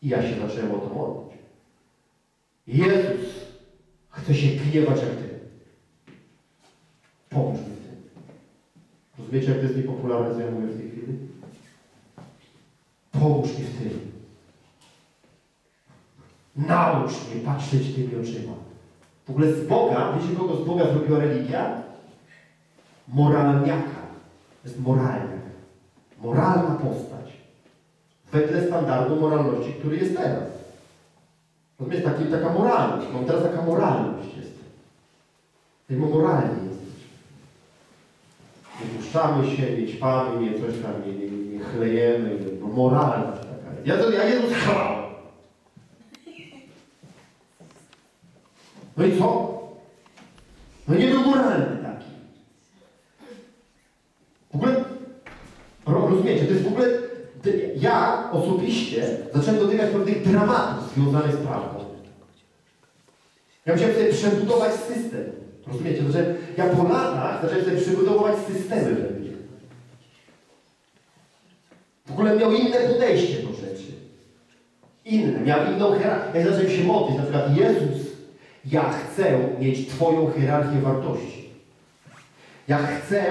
I ja się zacząłem o to modlić. Jezus chce się gniewać jak Ty. Pomóż mi w tym. Rozumiecie, jak to jest niepopularne, co ja mówię w tej chwili? Pomóż mi w tym. Naucz mnie patrzeć tymi oczyma. W ogóle z Boga, wiecie, kogo z Boga zrobiła religia? Moralniaka. Jest moralniak. Moralna postać. Wedle standardu moralności, który jest teraz. Rozumiesz, taki, taka moralność. Mam teraz taka moralność jest. Tylko moralnie jesteś. Nie puszczamy się, nie ćpamy, nie coś tam, nie, nie, nie, nie chlejemy. No, moralność taka jest. Ja, to, ja Jezus chlał. No i co? No nie był moralny taki. W ogóle, rozumiecie, to jest w ogóle, ja osobiście zacząłem dotykać pewnych dramatów związanych z prawdą. Ja musiałem sobie przebudować system. Rozumiecie, to, że ja po latach zacząłem sobie przebudować systemy we mnie. W ogóle miał inne podejście do rzeczy. Inne, miał inną hierarchię. Ja zacząłem się modlić, na przykład Jezus, ja chcę mieć Twoją hierarchię wartości. Ja chcę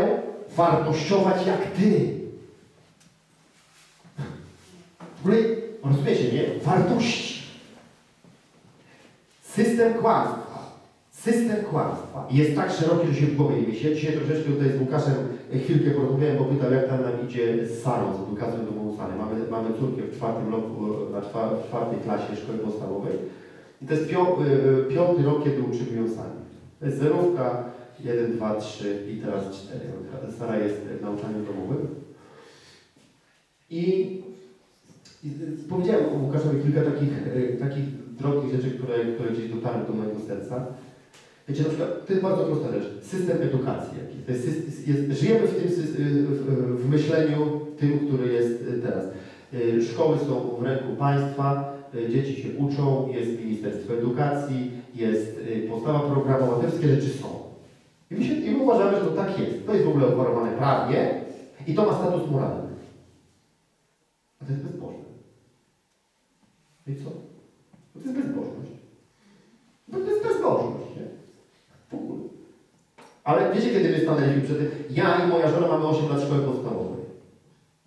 wartościować jak Ty. W ogóle, rozumiecie, nie? Wartości. System kłamstwa. System kłamstwa jest tak szeroki, że się w głowie nie mieści. Ja dzisiaj troszeczkę tutaj z Łukaszem chwilkę porozmawiałem, bo pytał, jak tam nam idzie z Sarą, z edukacją domowosalną. Mamy, mamy córkę w czwartym roku, na czwartej klasie szkoły podstawowej. I to jest pią, y, piąty rok, kiedy uczymy ją sami. To jest zerówka, jeden, dwa, trzy i teraz cztery. Sara jest w nauczaniu domowym. I I powiedziałem Łukaszowi kilka takich, takich drobnych rzeczy, które, które gdzieś dotarły do mojego serca. Wiecie, na przykład, to jest bardzo prosta rzecz. System edukacji. To jest, jest, jest, żyjemy w tym w, w myśleniu tym, który jest teraz. Szkoły są w ręku państwa, dzieci się uczą, jest Ministerstwo Edukacji, jest podstawa programowa, te wszystkie rzeczy są. I my, się, i my uważamy, że to tak jest. To jest w ogóle obwarowane prawnie i to ma status moralny. A to jest bezbożne. I co? To jest bezbożność. To jest bezbożność, nie? W ogóle. Ale wiecie, kiedy my stanęliśmy przed tym? Ja i moja żona mamy osiem lat szkoły podstawowej.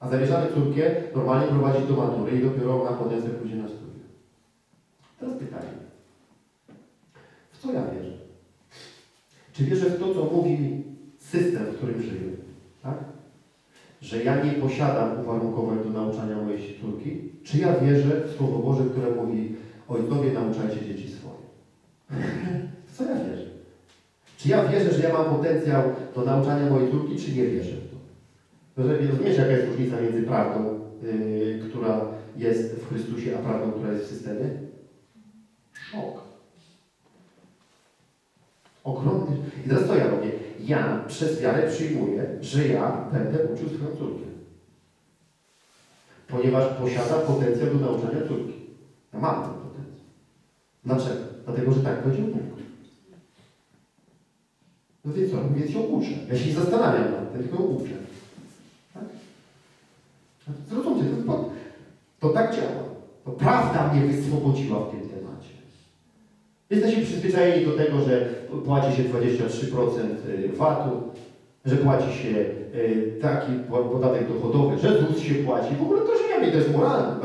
A zamierzamy córkę normalnie prowadzić do matury i dopiero ona potem sobie pójdzie na studia. Teraz pytanie. W co ja wierzę? Czy wierzę w to, co mówi system, w którym żyję? Tak? Że ja nie posiadam uwarunkowań do nauczania mojej córki? Czy ja wierzę w Słowo Boże, które mówi: ojcowie, nauczajcie dzieci swoje? W co ja wierzę? Czy ja wierzę, że ja mam potencjał do nauczania mojej córki, czy nie wierzę w to? Rozumiesz, jaka jest różnica między prawdą, yy, która jest w Chrystusie, a prawdą, która jest w systemie? Szok. Ogromny. I teraz co ja robię? Ja przez wiarę przyjmuję, że ja będę uczył swoją córkę. Ponieważ posiada potencjał do nauczania córki. Ja mam ten potencjał. Dlaczego? Dlatego, że tak powiedział Bóg. No więc co? Więc ją uczę. Ja się nie zastanawiam nad tym, tylko ją uczę. Tak? Zrozumcie, to, to tak działa. To prawda mnie wyswobodziła w tym temacie. Jesteśmy przyzwyczajeni do tego, że płaci się dwadzieścia trzy procent vatu, że płaci się taki podatek dochodowy, że Z U S się płaci. W ogóle to żyjemy, to jest moralne.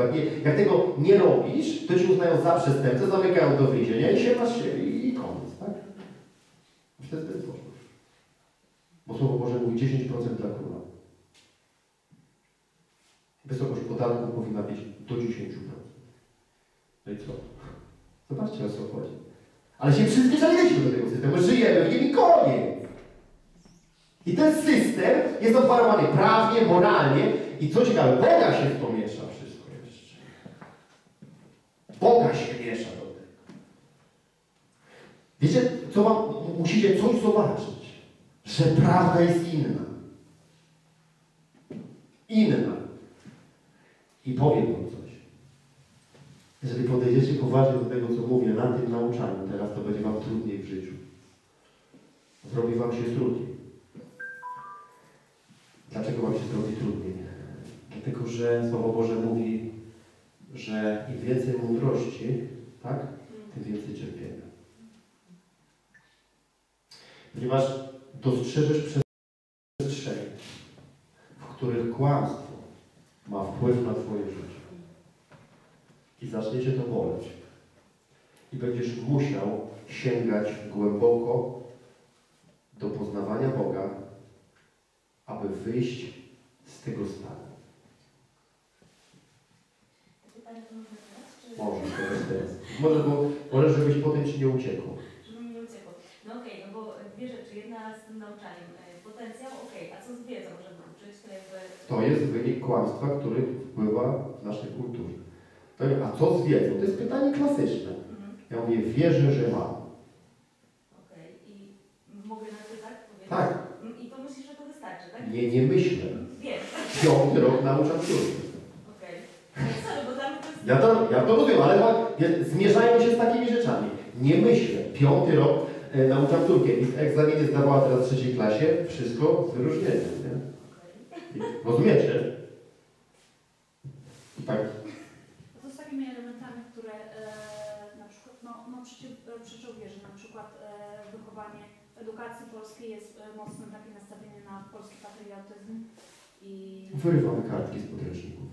Jak tego nie robisz, to Cię uznają za przestępcę, zamykają do więzienia i się masz i koniec, tak? To jest bezbożność. Bo Słowo Boże mówi dziesięć procent dla króla. Wysokość podatku powinna być do dziesięciu procent. No i co? Zobaczcie, o co chodzi. Ale się przyzwyczailiśmy do tego systemu, żyjemy w nim i koniec. I ten system jest obwarowany prawnie, moralnie i co ciekawe, Boga się w to miesza wszystko jeszcze. Boga się miesza do tego. Wiecie, co wam, musicie coś zobaczyć, że prawda jest inna. Inna. I powiem wam coś. Jeżeli podejdziecie poważnie do tego, co mówię, na tym nauczaniu, teraz to będzie wam trudniej w życiu. Zrobi wam się trudniej. Dlaczego wam się zrobi trudniej? Dlatego, że Słowo Boże mówi, że im więcej mądrości, tak, tym więcej cierpienia. Ponieważ dostrzeżesz przestrzeń, w których kłamstwo ma wpływ na twoje życie. I zacznie cię to boleć. I będziesz musiał sięgać głęboko do poznawania Boga, aby wyjść z tego stanu. Pytanie może teraz? Czy... Może, to jest może, bo, może, żebyś potem ci nie uciekło. Żebym nie uciekło. No okej, okay, no bo dwie rzeczy. Jedna z tym nauczaniem. Potencjał, okej, okay. A co z wiedzą, żeby uczyć? To jakby... To jest wynik kłamstwa, który wpływa w naszej kulturze. A co z wiedzą? To jest pytanie klasyczne. Mhm. Ja mówię, wierzę, że mam. Okej, okay. I mogę na to tak powiedzieć? Tak. I to myślisz, że to wystarczy, tak? Nie, nie myślę. Wiem. Piąty rok nauczam córkę. Okej. Okay. Bo tam to jest... Ja to, ja to rozumiem, ale zmierzają się z takimi rzeczami. Nie myślę. Piąty rok e, nauczam córkę. I egzaminy zdawała teraz w trzeciej klasie. Wszystko z wyróżnieniem, nie? Okay. Rozumiecie? I tak. To z takimi elementami, które e, na przykład, no, no przecież, przecież wierzę, na przykład e, wychowanie, edukacja. edukacji polskiej jest mocno takie nastawienie na polski patriotyzm i... Wyrywamy kartki z podręczników.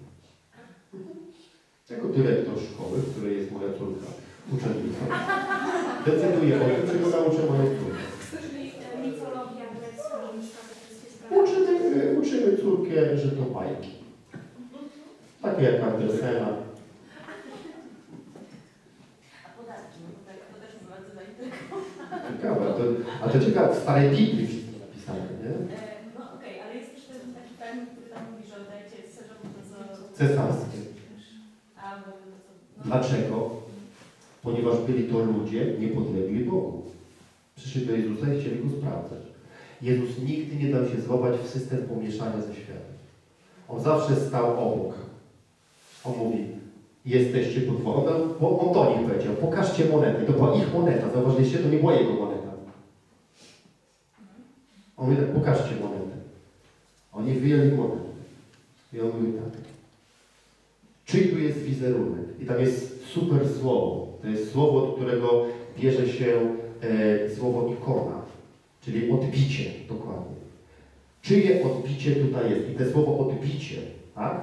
Jako dyrektor szkoły, w której jest moja córka, uczennica, decyduje o tym, czego nauczę moją córkę. Czyli mitologia grecka, różnica, te wszystkie sprawy. Uczymy córkę, że to bajki. Takie jak Andersena. A podatki, to też nie bardzo zainteresowane. Ciekawe, a to ciekawe, stare Biblii wszystko napisane, nie? No okej, ale jest też taki pan, który tam mówi, że oddajcie cesarzom to, co... Cesarskie. Dlaczego? Ponieważ byli to ludzie niepodlegli Bogu. Przyszli do Jezusa i chcieli Go sprawdzać. Jezus nigdy nie dał się złapać w system pomieszania ze światem. On zawsze stał obok. On mówi, jesteście pod wodą, bo on do nich powiedział, pokażcie monetę. To była ich moneta, zauważyliście, to nie była jego moneta. On mówi tak, pokażcie monetę. Oni wyjęli monetę. I on mówi tak. Czyj tu jest wizerunek? I tam jest super słowo. To jest słowo, od którego bierze się e, słowo ikona, czyli odbicie dokładnie. Czyje odbicie tutaj jest? I to słowo odbicie, tak?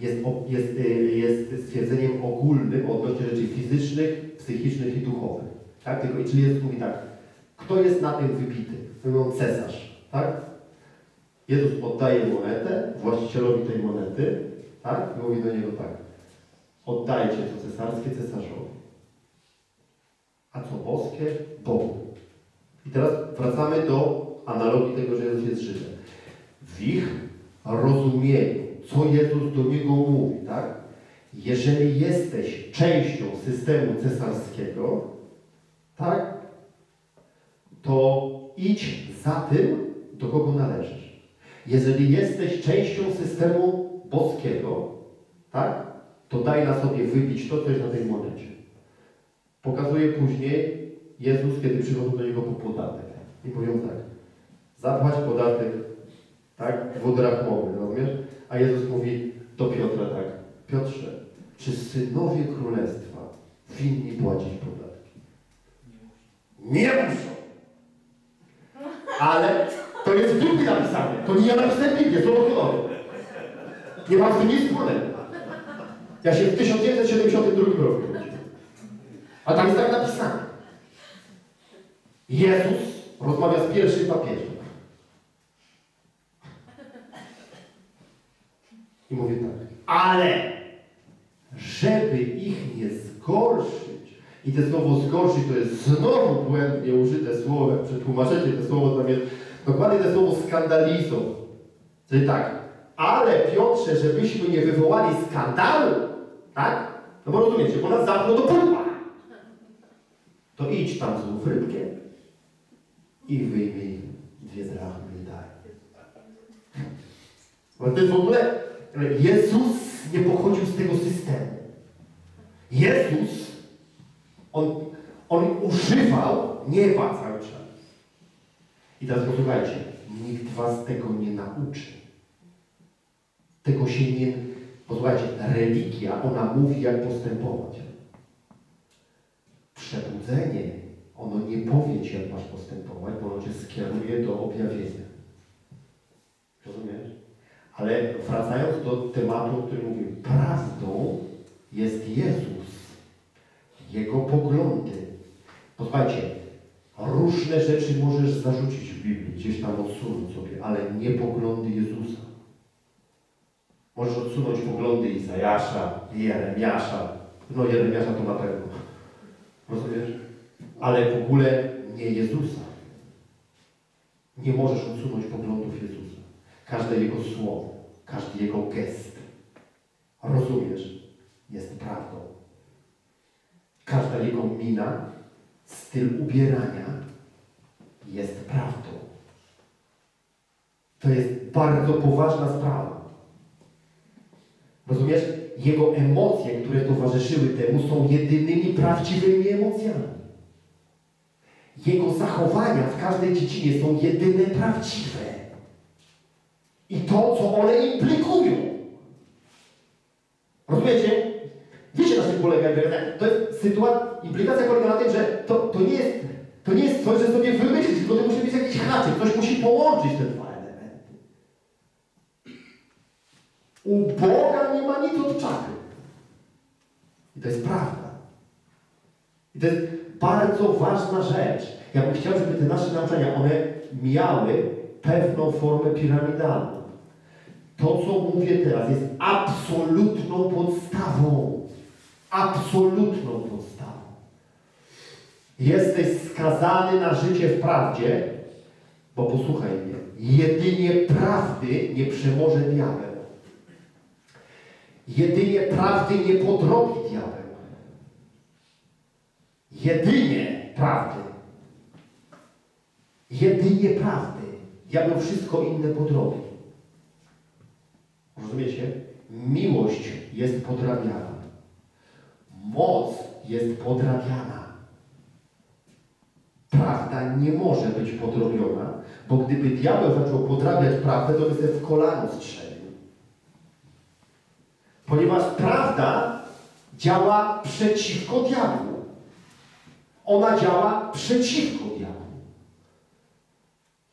Jest, jest, jest stwierdzeniem ogólnym odnośnie rzeczy fizycznych, psychicznych i duchowych. Tak? Tylko, czyli Jezus mówi tak, kto jest na tym wybity? Mówią cesarz, tak? Jezus oddaje monetę właścicielowi tej monety, tak? I mówi do niego tak, oddajcie to cesarskie cesarzowi, a co boskie Bogu. I teraz wracamy do analogii tego, że Jezus jest Żydem. W ich rozumieniu, co Jezus do niego mówi, tak? Jeżeli jesteś częścią systemu cesarskiego, tak? To idź za tym, do kogo należysz. Jeżeli jesteś częścią systemu boskiego, tak? To daj na sobie wybić to, co jest na tej monecie. Pokazuje później Jezus, kiedy przychodzą do niego po podatek. I mówią tak, zapłać podatek, tak? W drachmowy, rozumiesz? A Jezus mówi do Piotra tak, Piotrze, czy synowie królestwa winni płacić podatki? Nie muszą! Ale to jest w Biblii napisane, to nie ja napisałem w Biblii, to było. Nie mam z tym nic wspólnego. Ja się w tysiąc dziewięćset siedemdziesiątym drugim roku urodziłem. A tam jest tak napisane. Jezus rozmawia z pierwszym papieżem. I mówi tak. Ale, żeby ich nie zgorszyć, i to słowo zgorszyć to jest znowu błędnie użyte słowo, jak przetłumaczycie to słowo, tam jest dokładnie to słowo skandalizą. Czyli tak. Ale Piotrze, żebyśmy nie wywołali skandalu, tak? No bo rozumiecie, bo nas zamkną do pudła. To idź tam znów rybkę i wyjmij dwie drachmy i daj. Ale to jest w ogóle, Jezus nie pochodził z tego systemu. Jezus, on, on używał nieba cały czas. I teraz posłuchajcie, nikt was tego nie nauczy. Tego się nie... Posłuchajcie, religia, ona mówi, jak postępować. Przebudzenie, ono nie powie ci, jak masz postępować, bo ono cię skieruje do objawienia. Rozumiesz? Ale wracając do tematu, o którym mówiłem, prawdą jest Jezus, Jego poglądy. Posłuchajcie, różne rzeczy możesz zarzucić w Biblii, gdzieś tam odsunąć sobie, ale nie poglądy Jezusa. Możesz odsunąć poglądy Izajasza, Jeremiasza. No Jeremiasza to na pewno. Rozumiesz? Ale w ogóle nie Jezusa. Nie możesz odsunąć poglądów Jezusa. Każde Jego słowo, każdy Jego gest. Rozumiesz? Jest prawdą. Każda Jego mina, styl ubierania jest prawdą. To jest bardzo poważna sprawa. Rozumiesz? Jego emocje, które towarzyszyły temu, są jedynymi prawdziwymi emocjami. Jego zachowania w każdej dziedzinie są jedyne prawdziwe. I to, co one implikują. Rozumiecie? Wiecie, na czym polega implikacja? To jest sytuacja, implikacja polega na tym, że to, to, nie jest, to nie jest coś, że sobie wymyślić, tylko to musi być inaczej, ktoś musi połączyć te dwa elementy. U Boga nie ma nic od czary. I to jest prawda. I to jest bardzo ważna rzecz. Ja bym chciał, żeby te nasze nauczania, one miały pewną formę piramidalną. To, co mówię teraz, jest absolutną podstawą. Absolutną podstawą. Jesteś skazany na życie w prawdzie, bo posłuchaj mnie, jedynie prawdy nie przemoże diabeł. Jedynie prawdy nie podrobi diabeł. Jedynie prawdy. Jedynie prawdy. Diabeł wszystko inne podrobi. Rozumiecie? Miłość jest podrabiana. Moc jest podrabiana. Prawda nie może być podrobiona, bo gdyby diabeł zaczął podrabiać prawdę, to by sobie w kolano strzelił. Ponieważ prawda działa przeciwko diabłu. Ona działa przeciwko diabłu.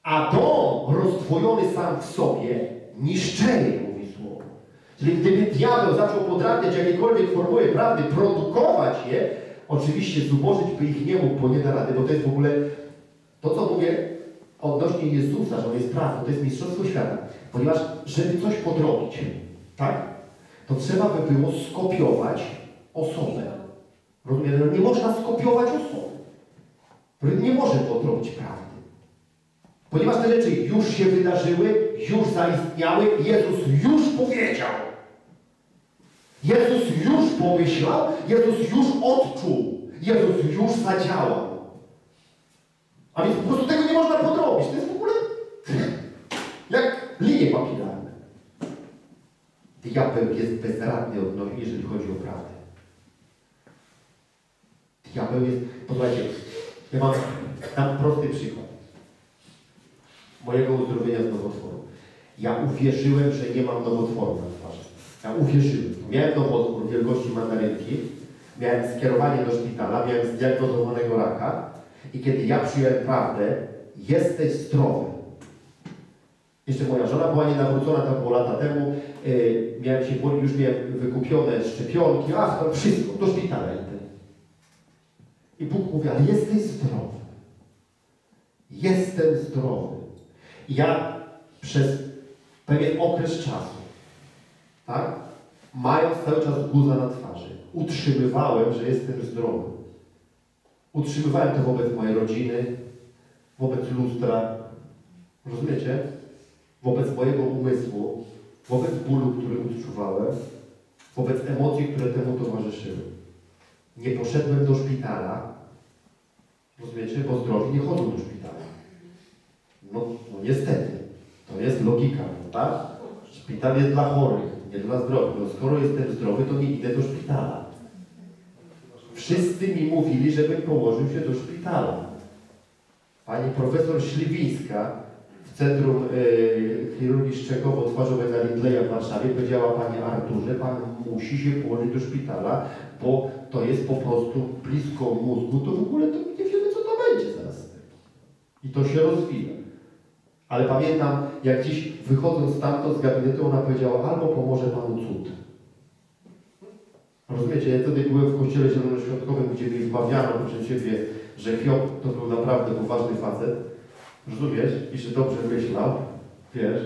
A dom rozdwojony sam w sobie niszczenie, mówi słowo. Czyli gdyby diabeł zaczął podrabiać jakiekolwiek formuły prawdy, produkować je, oczywiście zubożyć by ich nie mógł, bo nie da rady, bo to jest w ogóle to, co mówię odnośnie Jezusa, że On jest prawdą, to jest mistrzostwo świata. Ponieważ, żeby coś podrobić, tak, to trzeba by było skopiować osobę. Rozumiesz? Nie można skopiować osoby. Nie może podrobić prawdy. Ponieważ te rzeczy już się wydarzyły, już zaistniały, Jezus już powiedział. Jezus już pomyślał, Jezus już odczuł, Jezus już zadziałał. A więc po prostu tego nie można podrobić. To jest w ogóle jak linie papilarne. Diabeł jest bezradny odnośnie, jeżeli chodzi o prawdę. Diabeł jest... Posłuchajcie, ja mam tam prosty przykład mojego uzdrowienia z nowotworu. Ja uwierzyłem, że nie mam nowotworu na twarzy. Ja uwierzyłem. Miałem nowotwór wielkości mandarynki, miałem skierowanie do szpitala, miałem zdiagnozowanego raka i kiedy ja przyjąłem prawdę, jesteś zdrowy. Jeszcze moja żona była nienawrócona, to było lata temu, yy, miałem się, już miałem wykupione szczepionki, a to wszystko, do szpitala idę. I Bóg mówi, ale jesteś zdrowy. Jestem zdrowy. Ja przez pewien okres czasu, tak, mając cały czas guza na twarzy, utrzymywałem, że jestem zdrowy. Utrzymywałem to wobec mojej rodziny, wobec lustra, rozumiecie? Wobec mojego umysłu, wobec bólu, który odczuwałem, wobec emocji, które temu towarzyszyły. Nie poszedłem do szpitala, rozumiecie? Bo zdrowi nie chodzą do szpitala. No, no niestety, to jest logika, prawda? Szpital jest dla chorych, nie dla zdrowych. No, skoro jestem zdrowy, to nie idę do szpitala. Wszyscy mi mówili, żebym położył się do szpitala. Pani profesor Śliwińska w Centrum yy, Chirurgii Szczekowo-Twarzowej na Lindleya w Warszawie powiedziała: Panie Arturze, Pan musi się położyć do szpitala, bo to jest po prostu blisko mózgu, to w ogóle to nie wiemy, co to będzie zaraz. I to się rozwija. Ale pamiętam, jak dziś wychodząc stamtąd z gabinetu, ona powiedziała: albo pomoże Panu cud. Rozumiecie, ja wtedy byłem w kościele zielonoświątkowym, gdzie mi wmawiano przez siebie, że Hiob to był naprawdę poważny facet. Rozumiesz? I że dobrze myślał, wiesz.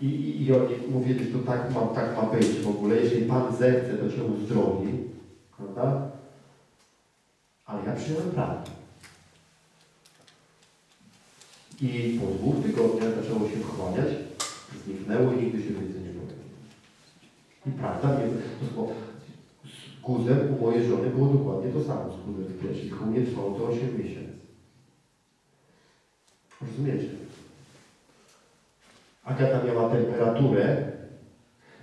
I, i, i oni mówili, że to tak ma, tak ma być w ogóle. Jeżeli Pan zechce, to Cię uzdrowi. Prawda? Ale ja przyjąłem prawdę. I po dwóch tygodniach zaczęło się wchłaniać, zniknęło i nigdy się więcej nie pojawiło. I prawda, to z guzem u mojej żony było dokładnie to samo z guzem w piersi. U mnie trwało to osiem miesięcy. Rozumiecie? Agata miała temperaturę,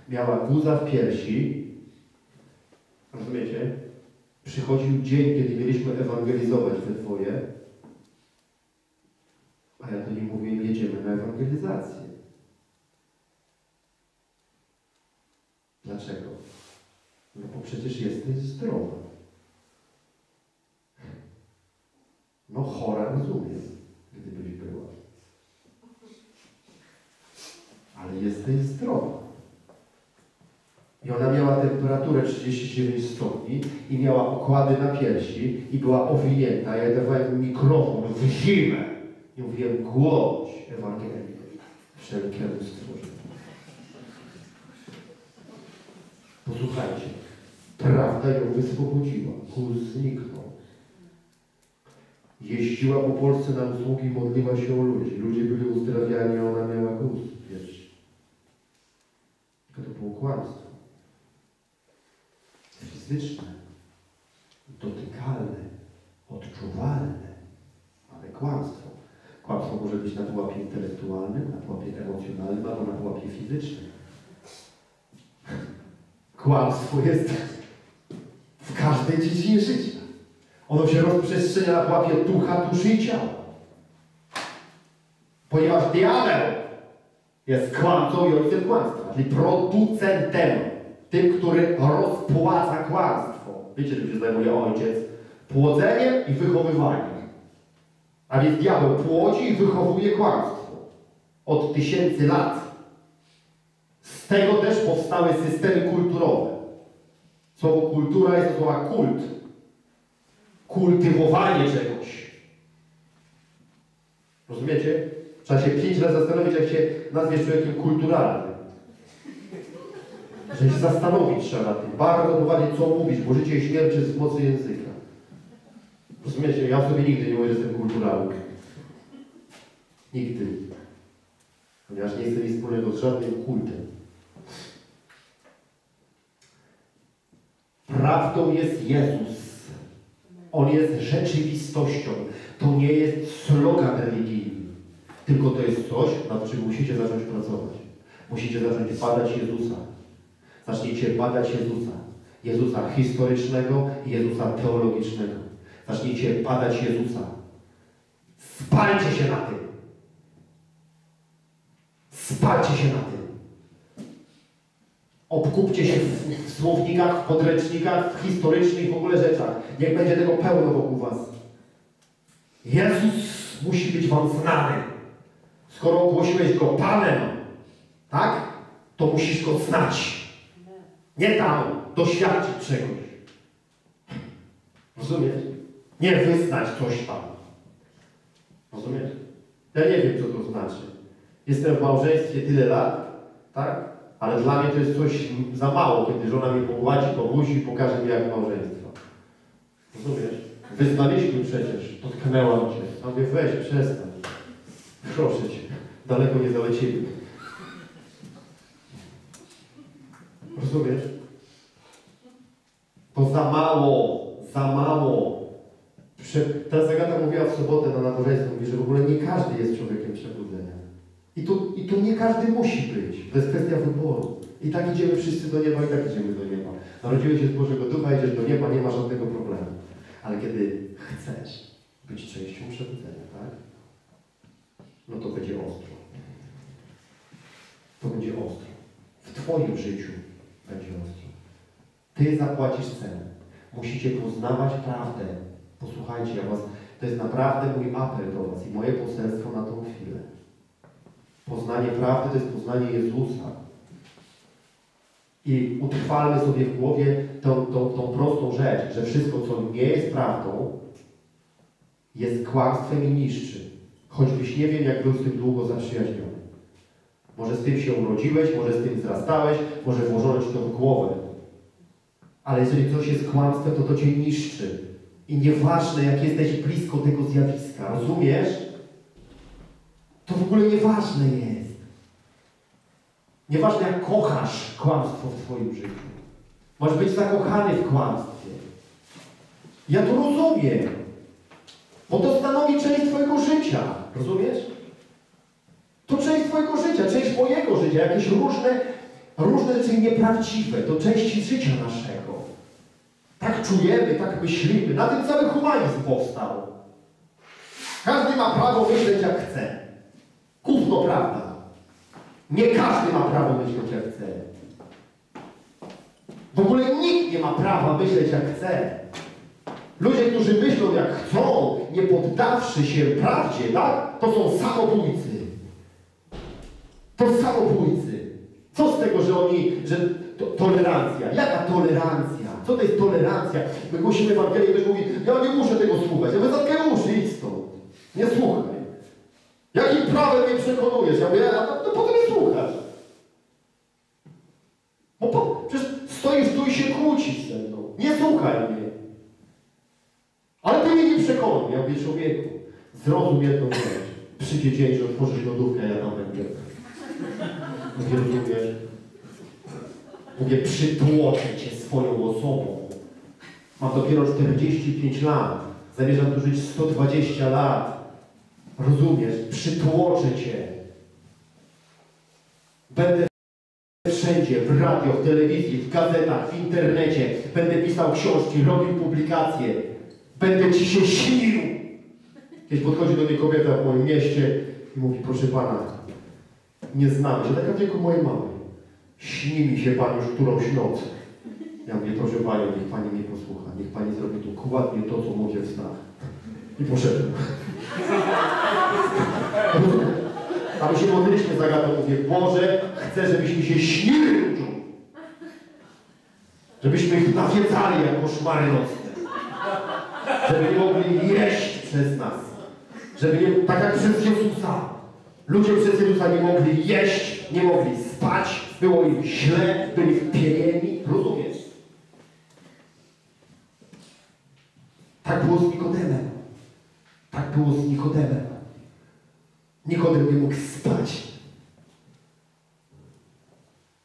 miała guza w piersi. Rozumiecie? Przychodził dzień, kiedy mieliśmy ewangelizować we dwoje. A ja to nie mówię, jedziemy na ewangelizację. Dlaczego? No bo przecież jesteś zdrowa. No chora rozumiem, gdybyś temperaturę trzydzieści dziewięć stopni i miała okłady na piersi i była owinięta. Ja dawałem mikrofon w zimę i mówiłem: głoś Ewangelii wszelkiemu stworzeniu. Posłuchajcie, prawda ją wyswobodziła, kurs zniknął. Jeździła po Polsce na usługi, modliła się o ludzi. Ludzie byli uzdrawiani, a ona miała kurs, wiesz. To było kłamstwo. Fizyczne, dotykalne, odczuwalne, ale kłamstwo. Kłamstwo może być na pułapie intelektualnym, na pułapie emocjonalnym, albo na pułapie fizycznym. Kłamstwo jest w każdej dziedzinie życia. Ono się rozprzestrzenia na pułapie ducha, duszy i ciała. Ponieważ diabeł jest kłamcą i ojcem kłamstwa, czyli producentem, tym, który rozpłaca kłamstwo. Wiecie, czym się zajmuje ojciec? Płodzeniem i wychowywaniem. A więc diabeł płodzi i wychowuje kłamstwo. Od tysięcy lat. Z tego też powstały systemy kulturowe. Słowo kultura jest to słowa kult. Kultywowanie czegoś. Rozumiecie? Trzeba się pięć razy zastanowić, jak się nazwiesz człowiekiem kulturalnym. Że się zastanowić trzeba na tym. Bardzo dokładnie, co mówić, bo życie i śmierć jest w mocy języka. Rozumiecie? Ja sobie nigdy nie mówię, że jestem kulturalny. Nigdy. Ponieważ nie jestem nic wspólnego z żadnym kultem. Prawdą jest Jezus. On jest rzeczywistością. To nie jest slogan religijny. Tylko to jest coś, nad czym musicie zacząć pracować. Musicie zacząć badać Jezusa. Zacznijcie badać Jezusa. Jezusa historycznego i Jezusa teologicznego. Zacznijcie badać Jezusa. Spalcie się na tym. Spalcie się na tym. Obkupcie się w, w słownikach, w podręcznikach, w historycznych w ogóle rzeczach. Niech będzie tego pełno wokół was. Jezus musi być wam znany. Skoro ogłosiłeś Go Panem, tak? To musisz Go znać. Nie tam doświadczyć czegoś. Rozumiesz? Nie wyznać coś tam. Rozumiesz? Ja nie wiem, co to znaczy. Jestem w małżeństwie tyle lat, tak? Ale dla mnie to jest coś za mało, kiedy żona mnie pogładzi, pobuzi i pokaże mi, jak małżeństwo. Rozumiesz? Wyznaliśmy przecież, dotknęła cię. A mówię: weź, przestań. Proszę cię, daleko nie zalecimy. Rozumiesz? To za mało, za mało. Prze... Teraz Agata mówiła w sobotę na nabożeństwie, mówi, że w ogóle nie każdy jest człowiekiem przebudzenia. I tu, I tu nie każdy musi być. To jest kwestia wyboru. I tak idziemy wszyscy do nieba, i tak idziemy do nieba. Narodziłeś się z Bożego Ducha, idziesz do nieba, nie ma żadnego problemu. Ale kiedy chcesz być częścią przebudzenia, tak? No to będzie ostro. To będzie ostro. W twoim życiu będzie ostro. Ty zapłacisz cenę. Musicie poznawać prawdę. Posłuchajcie, ja was, to jest naprawdę mój apel do was i moje poselstwo na tą chwilę. Poznanie prawdy to jest poznanie Jezusa. I utrwalmy sobie w głowie tą, tą, tą prostą rzecz, że wszystko, co nie jest prawdą, jest kłamstwem i niszczy. Choćbyś nie wiem, jak był z tym długo zaprzyjaźniony. Może z tym się urodziłeś, może z tym wzrastałeś, może włożono ci to w głowę. Ale jeżeli coś jest kłamstwem, to to cię niszczy. I nieważne, jak jesteś blisko tego zjawiska, rozumiesz? To w ogóle nieważne jest. Nieważne, jak kochasz kłamstwo w twoim życiu. Możesz być zakochany w kłamstwie. Ja to rozumiem. Bo to stanowi część twojego życia. Rozumiesz? To część twojego życia, część mojego życia. Jakieś różne, różne rzeczy nieprawdziwe. To części życia naszego. Tak czujemy, tak myślimy. Na tym cały humanizm powstał. Każdy ma prawo myśleć, jak chce. Gówno prawda. Nie każdy ma prawo myśleć, jak chce. W ogóle nikt nie ma prawa myśleć, jak chce. Ludzie, którzy myślą, jak chcą, nie poddawszy się prawdzie, tak? To są samobójcy. To samobójcy. Co z tego, że oni, że To, tolerancja. Jaka tolerancja? Co to jest tolerancja? My głosimy Ewangelię i ktoś mówi, ja nie muszę tego słuchać. Ja mówię, zatkaj uszy, idź stąd. Nie słuchaj. Jakim prawem mnie przekonujesz? Ja mówię, a to, to potem nie słuchasz. Bo po, przecież stoisz tu i się kłócisz ze mną. Nie słuchaj mnie. Ale ty mnie nie przekonuj. Ja mówię, człowieku, zrozum jedną rzecz. Przyjdzie dzień, że otworzysz lodówkę, ja tam będę. Mówię, rozumiesz? Mówię, przytłoczę cię swoją osobą. Mam dopiero czterdzieści pięć lat. Zamierzam tu żyć sto dwadzieścia lat. Rozumiesz? Przytłoczę cię. Będę wszędzie, w radio, w telewizji, w gazetach, w internecie. Będę pisał książki, robił publikacje. Będę ci się śnił. Kiedyś podchodzi do mnie kobieta w moim mieście i mówi, proszę pana, nie znamy się, taka tylko mojej mamy. Śni mi się Pani już którąś noc. Ja mówię, proszę Panią, niech Pani mnie posłucha. Niech Pani zrobi dokładnie to, co mówię w snach. I poszedłem. A my się modliśmy za gadką. Mówię, Boże, chcę, żebyśmy się śnili ludziom. Żebyśmy ich nawiedzali jako szmary nocne. Żeby mogli jeść przez nas. Żeby nie, tak jak przez Jezusa. Ludzie przez Jezusa nie mogli jeść, nie mogli spać. Było im źle, byli wpienieni, rozumiesz? Tak było z Nikodemem. Tak było z Nikodemem. Nikodem nie mógł spać.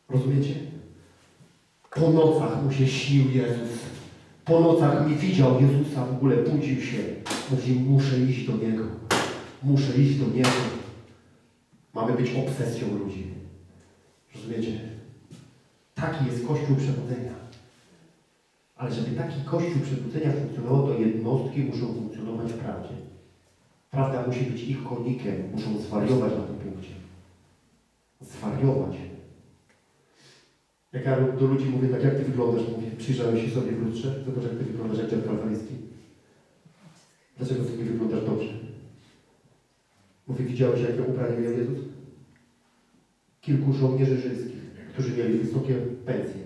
Rozumiecie? Po nocach mu się śnił Jezus. Po nocach nie widział Jezusa, w ogóle budził się. Mówi, muszę iść do Niego. Muszę iść do Niego. Mamy być obsesją ludzi. Rozumiecie? Taki jest Kościół Przebudzenia. Ale żeby taki Kościół Przebudzenia funkcjonował, to jednostki muszą funkcjonować w prawdzie. Prawda musi być ich konikiem. Muszą zwariować na tym punkcie. Zwariować. Jak ja do ludzi mówię, tak jak ty wyglądasz, mówię, przyjrzałem się sobie w lustrze, zobacz jak ty wyglądasz jak ten kalwaryjski. Dlaczego ty nie wyglądasz dobrze? Mówię, widziałeś jakie ubranie miał Jezus? Kilku żołnierzy rzymskich, którzy mieli wysokie pensje,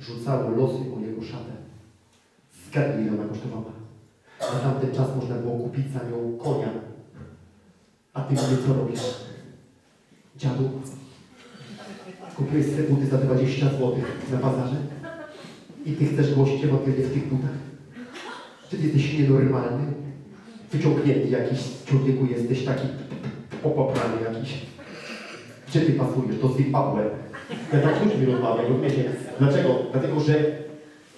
rzucało losy o jego szatę. Zgadnij, ile ona kosztowała. Na tamten czas można było kupić za nią konia. A ty mnie co robisz? Dziadu, kupiłeś te buty za dwadzieścia złotych na bazarze i ty chcesz głosić Ewangelię w tych butach? Czy ty jesteś nienormalny? Wyciągnięty jakiś, człowieku jesteś taki popaprany jakiś. Gdzie ty pasujesz? To z Zimbabwe. Ja tak z ludźmi rozmawiam, rozumiecie? Dlaczego? Dlatego, że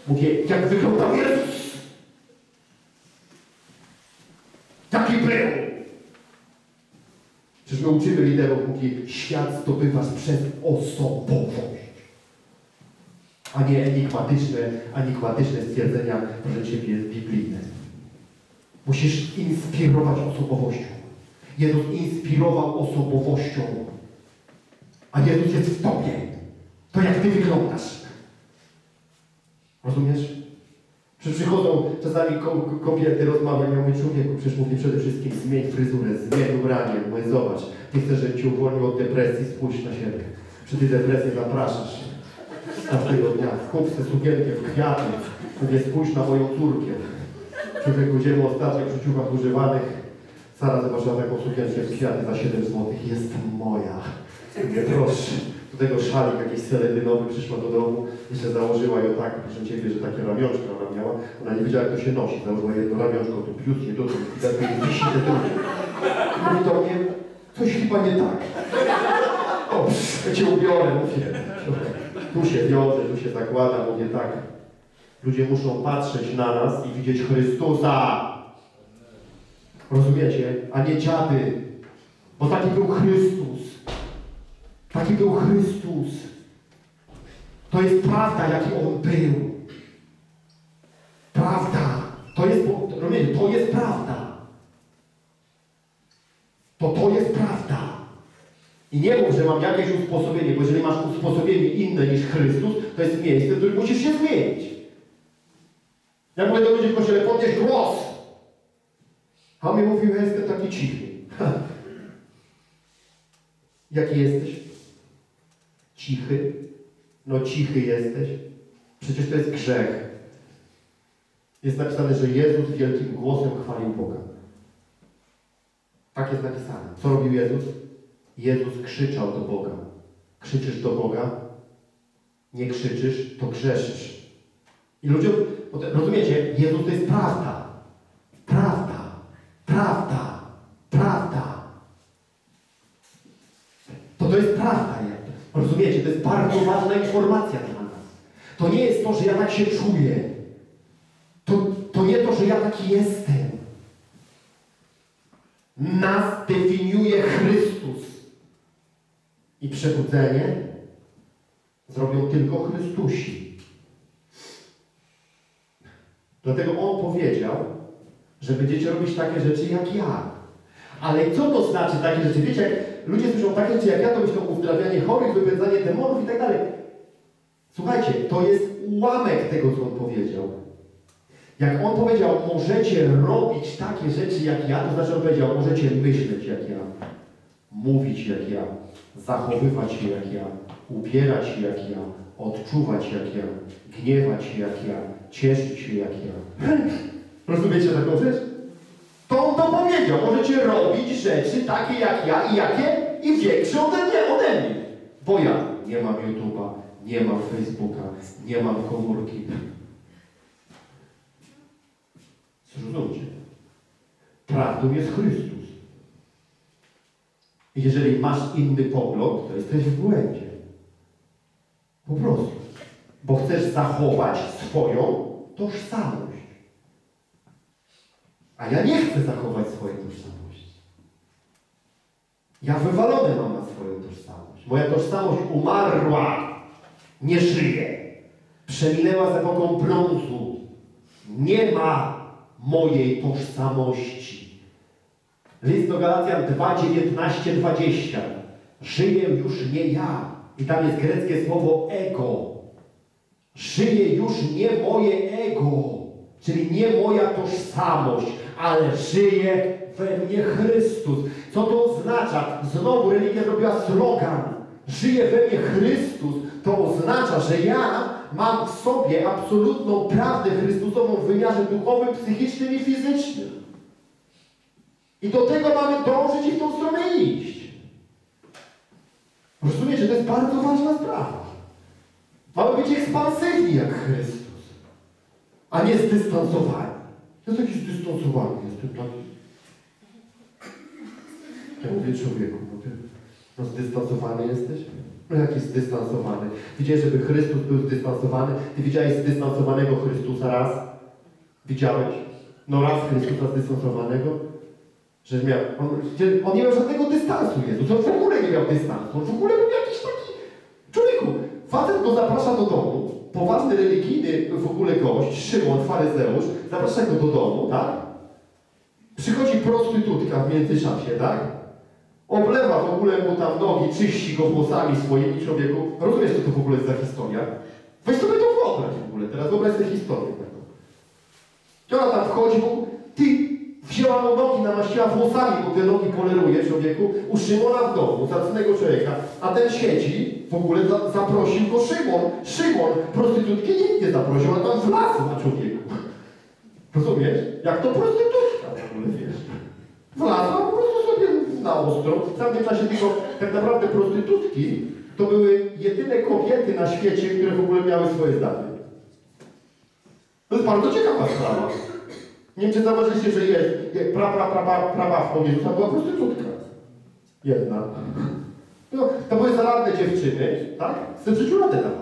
mówię, jak wyglądał Jezus! Taki był! Przecież my uczymy liderów, mówię, świat zdobywasz przez osobowość. A nie enigmatyczne, enigmatyczne stwierdzenia, że ciebie jest biblijne. Musisz inspirować osobowością. Jezus inspirował osobowością. A Jezus jest w tobie. To jak ty wyglądasz. Rozumiesz? Że przychodzą czasami kobiety, rozmawiam, ja mówię, człowieku, przecież mówię przede wszystkim zmień fryzurę, zmień ubranie, mówię, zobacz, ty chcesz, żeby cię uwolnił od depresji, spójrz na siebie. Przy tej depresji zapraszasz się. Każdego dnia, skup se sukienkę w kwiaty, mówię, spójrz na moją córkę. Człowieku, ziemi ostatnio w ciuchach używanych, Sara zobaczyła taką sukienkę w kwiaty za siedem złotych, jestem moja. Nie proszę, do tego szalik jakiś seledynowy przyszła do domu i się założyła ją tak, proszę ciebie, że takie ramionczka ona miała. Ona nie wiedziała jak to się nosi, założyła jedno ramionczko, tu biutnie do domu i tak będzie wisi te drugie. Mówi do mnie, coś chyba nie tak. Dobrze, cię ubiorę, mówię. Tu się wiąże, tu się zakłada, mówię tak. Ludzie muszą patrzeć na nas i widzieć Chrystusa. Rozumiecie? A nie dziady. Bo taki był Chrystus. Taki był Chrystus. To jest prawda, jaki On był. Prawda. To jest, rozumiecie, to jest prawda. To to jest prawda. I nie mów, że mam jakieś usposobienie, bo jeżeli masz usposobienie inne niż Chrystus, to jest miejsce, w którym musisz się zmienić. Jak mówię do ludzi w kościele, podnieś głos. A mi mówił, ja jestem taki cichy. Jaki jesteś? Cichy, No cichy jesteś. Przecież to jest grzech. Jest napisane, że Jezus wielkim głosem chwalił Boga. Tak jest napisane. Co robił Jezus? Jezus krzyczał do Boga. Krzyczysz do Boga? Nie krzyczysz, to grzeszysz. I ludziom, rozumiecie, Jezus to jest prawda. Prawda. Prawda. Prawda. To to jest prawda, nie? Rozumiecie, to jest bardzo ważna informacja dla nas. To nie jest to, że ja tak się czuję. To, to nie to, że ja taki jestem. Nas definiuje Chrystus. I przebudzenie zrobią tylko Chrystusi. Dlatego On powiedział, że będziecie robić takie rzeczy jak ja. Ale co to znaczy takie rzeczy? Wiecie, jak ludzie słyszą takie rzeczy jak ja, to myślą uzdrawianie chorych, wypędzanie demonów i tak dalej. Słuchajcie, to jest ułamek tego, co On powiedział. Jak On powiedział, możecie robić takie rzeczy jak ja, to znaczy On powiedział, możecie myśleć jak ja, mówić jak ja, zachowywać się jak ja, ubierać się jak ja, odczuwać jak ja, gniewać się jak ja, cieszyć się jak ja. Rozumiecie taką rzecz? To On to powiedział, możecie robić rzeczy takie jak ja i jakie? I większe ode mnie, ode mnie. Bo ja nie mam YouTube'a, nie mam Facebooka, nie mam komórki. Zrozumcie. Prawdą jest Chrystus. I jeżeli masz inny pogląd, to jesteś w błędzie. Po prostu. Bo chcesz zachować swoją tożsamość. A ja nie chcę zachować swojej tożsamości. Ja wywalone mam na swoją tożsamość. Moja tożsamość umarła. Nie żyje. Przeminęła z epoką brązu. Nie ma mojej tożsamości. List do Galacjan dwa, dziewiętnaście, dwadzieścia. Żyję już nie ja. I tam jest greckie słowo ego. Żyje już nie moje ego, czyli nie moja tożsamość, ale żyje we mnie Chrystus. Co to oznacza? Znowu religia zrobiła slogan. Żyje we mnie Chrystus. To oznacza, że ja mam w sobie absolutną prawdę Chrystusową w wymiarze duchowym, psychicznym i fizycznym. I do tego mamy dążyć i w tą stronę iść. Rozumiecie, to jest bardzo ważna sprawa. Mamy być ekspansywni jak Chrystus, a nie zdystansowani. To jest jakiś zdystansowany, jestem taki. Ja mówię człowieku, bo ty no zdystansowany jesteś? No jaki zdystansowany. Widziałeś, żeby Chrystus był zdystansowany? Ty widziałeś zdystansowanego Chrystusa raz? Widziałeś? No raz Chrystusa zdystansowanego? Że miał, on, on nie miał żadnego dystansu, Jezus. On w ogóle nie miał dystansu. On w ogóle był jakiś taki... Człowieku, facet go zaprasza do domu. Poważny, religijny w ogóle gość, Szymon, faryzeusz, zaprasza go do domu, tak? Przychodzi prostytutka w międzyczasie, tak? Oblewa w ogóle mu tam nogi, czyści go włosami swoimi, człowieku. Rozumiesz, co to w ogóle jest za historia? Weź sobie to wyobraź w ogóle, teraz wyobraź tę historię tego. I ona tam wchodzi, bo ty wzięła mu nogi, namaściła włosami, bo te nogi poleruje, człowieku, u Szymona w domu, zacnego człowieka, a ten siedzi, w ogóle za, zaprosił go Szymon. Szymon, prostytutki nikt nie zaprosił, ona tam wlazła, człowieku. Rozumiesz? Jak to prostytutka w ogóle, wiesz? Wlazła, na ostro. W tamtym czasie tylko tak naprawdę prostytutki to były jedyne kobiety na świecie, które w ogóle miały swoje zdanie. To jest bardzo ciekawa sprawa. Nie wiem, czy zauważyliście, że jest pra, pra, pra, pra, prabawką Jezusa była prostytutka. Jedna. No, to były zaradne dziewczyny, tak? sto trzydzieści lat nawet.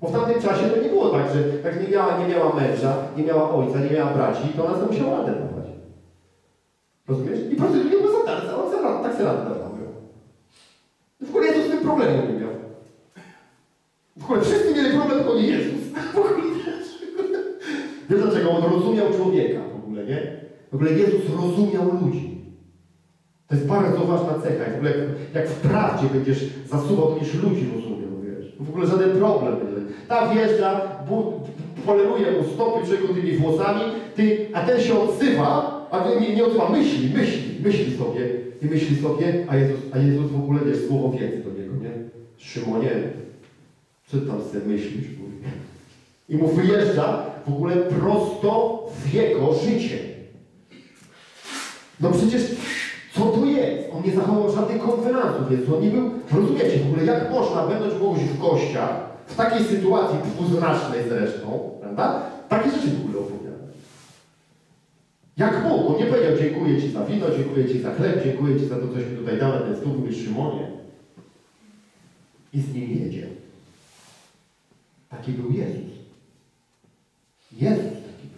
Bo w tamtym czasie to nie było tak, że jak nie miała, nie miała męża, nie miała ojca, nie miała braci, to ona sobie musiała radę dawać. Rozumiesz? I prostytutki były zadarne. Tak się radę dawał. W ogóle Jezus z tym problemu nie miał. W ogóle wszyscy mieli problem, tylko nie Jezus. W ogóle wiesz dlaczego? On rozumiał człowieka w ogóle, nie? W ogóle Jezus rozumiał ludzi. To jest bardzo ważna cecha. I w ogóle jak, jak w prawdzie będziesz zasuwał, to będziesz ludzi rozumiał, wiesz. W ogóle żaden problem będzie. Ta wjeżdża, poleruje mu stopy, czego tymi włosami, ty, a ten się odzywa, a ten nie, nie odzywa, myśli, myśli, myśli sobie. I myśli sobie, a Jezus, a Jezus w ogóle, wiesz, słowo wiedzy do niego, nie? Szymonie, Co tam sobie myślisz? I mu wyjeżdża w ogóle prosto w jego życie. No przecież co to jest? On nie zachował żadnych konwenansów, więc on nie był... Rozumiecie w ogóle, jak można będąc kogoś w gościach, w takiej sytuacji dwuznacznej zresztą, prawda? Takie rzeczy w ogóle opowiadał. Jak mógł? On nie powiedział dziękuję Ci za wino, dziękuję Ci za chleb, dziękuję Ci za to, coś mi tutaj dałem, ten stół, mówisz Szymonie. I z nim jedzie. Taki był Jezus. Jezus taki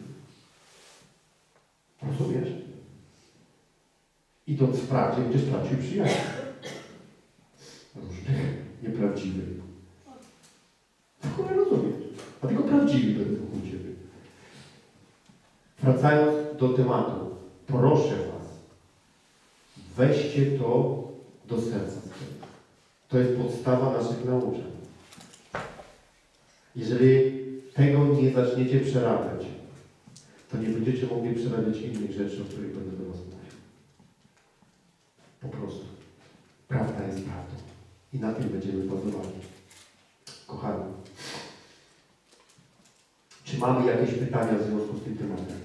był. Rozumiesz? Idąc w prawdzie, będziesz tracił przyjaciół. Różnych, nieprawdziwych. W ogóle rozumiesz. A tylko prawdziwi będą wokół Ciebie. Wracając do tematu. Proszę Was. Weźcie to do serca. To jest podstawa naszych nauczeń. Jeżeli tego nie zaczniecie przerabiać, to nie będziecie mogli przerabiać innych rzeczy, o których będę do Was mówił. Po prostu. Prawda jest prawdą. I na tym będziemy bazowali. Kochani, czy mamy jakieś pytania w związku z tym tematem?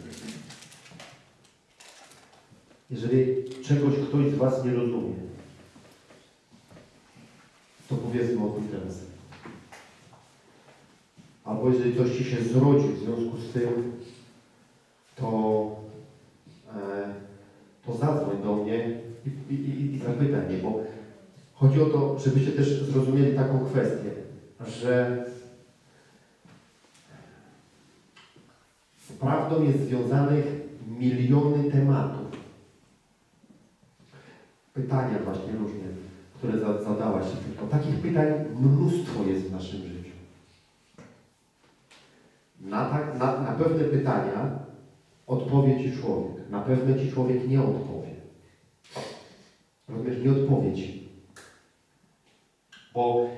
Jeżeli czegoś ktoś z Was nie rozumie, to powiedzmy o tym teraz. Albo jeżeli coś Ci się zrodzi w związku z tym, to, e, to zadzwoń do mnie i, i, i zapytaj mnie, bo chodzi o to, żebyście też zrozumieli taką kwestię, że z prawdą jest związanych miliony tematów. Pytania właśnie różne, które zadałaś tylko. Takich pytań mnóstwo jest w naszym życiu. Na, tak, na, na pewne pytania odpowie Ci człowiek. Na pewne Ci człowiek nie odpowie. Rozumiesz? Nie odpowie Ci. Bo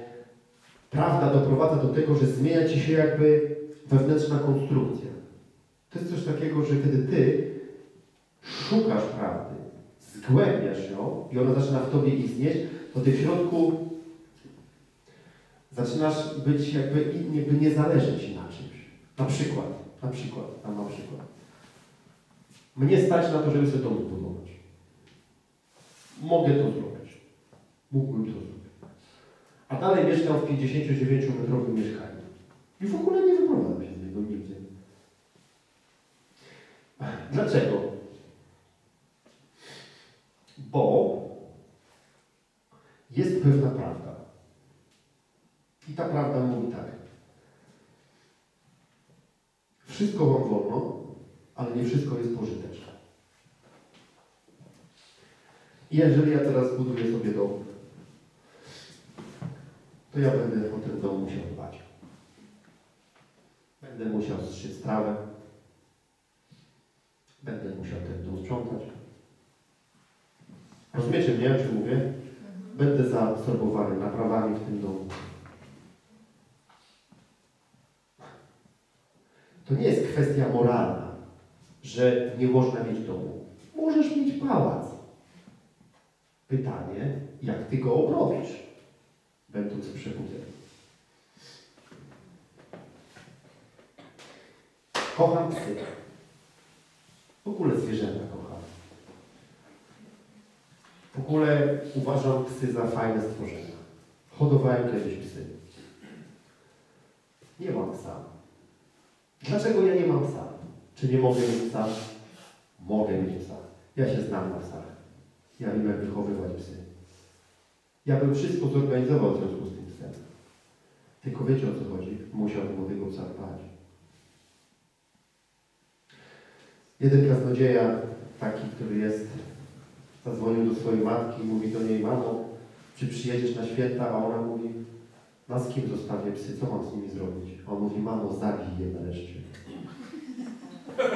prawda doprowadza do tego, że zmienia Ci się jakby wewnętrzna konstrukcja. To jest coś takiego, że kiedy Ty szukasz prawdy, zgłębiasz ją i ona zaczyna w Tobie istnieć, to Ty w środku zaczynasz być jakby niby niezależny Ci na czymś. Na przykład, na przykład, a na przykład. Mnie stać na to, żeby sobie dom budować. Mogę to zrobić. Mógłbym to zrobić. A dalej mieszkam w pięćdziesięciodziewięciometrowym mieszkaniu. I w ogóle nie wyprowadzam się z niego nigdzie. Dlaczego? Bo jest pewna prawda. I ta prawda mówi tak. Wszystko Wam wolno, ale nie wszystko jest pożyteczne. I jeżeli ja teraz buduję sobie dom, to ja będę o ten dom musiał dbać. Będę musiał zszyć trawę. Będę musiał ten dom sprzątać. Rozumiecie mnie, o czym mówię? Będę zaabsorbowany naprawami w tym domu. To nie jest kwestia moralna, że nie można mieć domu. Możesz mieć pałac. Pytanie, jak Ty go obrobisz, będąc przywódcą. Kocham psy. W ogóle zwierzęta kocham. W ogóle uważam psy za fajne stworzenia. Hodowałem kiedyś psy. Nie mam psa. Dlaczego ja nie mam psa? Czy nie mogę mieć psa? Mogę mieć psa. Ja się znam na psach. Ja wiem, jak wychowywać psy. Ja bym wszystko zorganizował w związku z tym psem. Tylko wiecie, o co chodzi? Musiałbym o tego psa dbać. Jeden kaznodzieja, taki, który jest, zadzwonił do swojej matki i mówi do niej: mamo, czy przyjedziesz na święta? A ona mówi: na z kim zostawię psy? Co mam z nimi zrobić? A on mówi: mamo, zabij je nareszcie.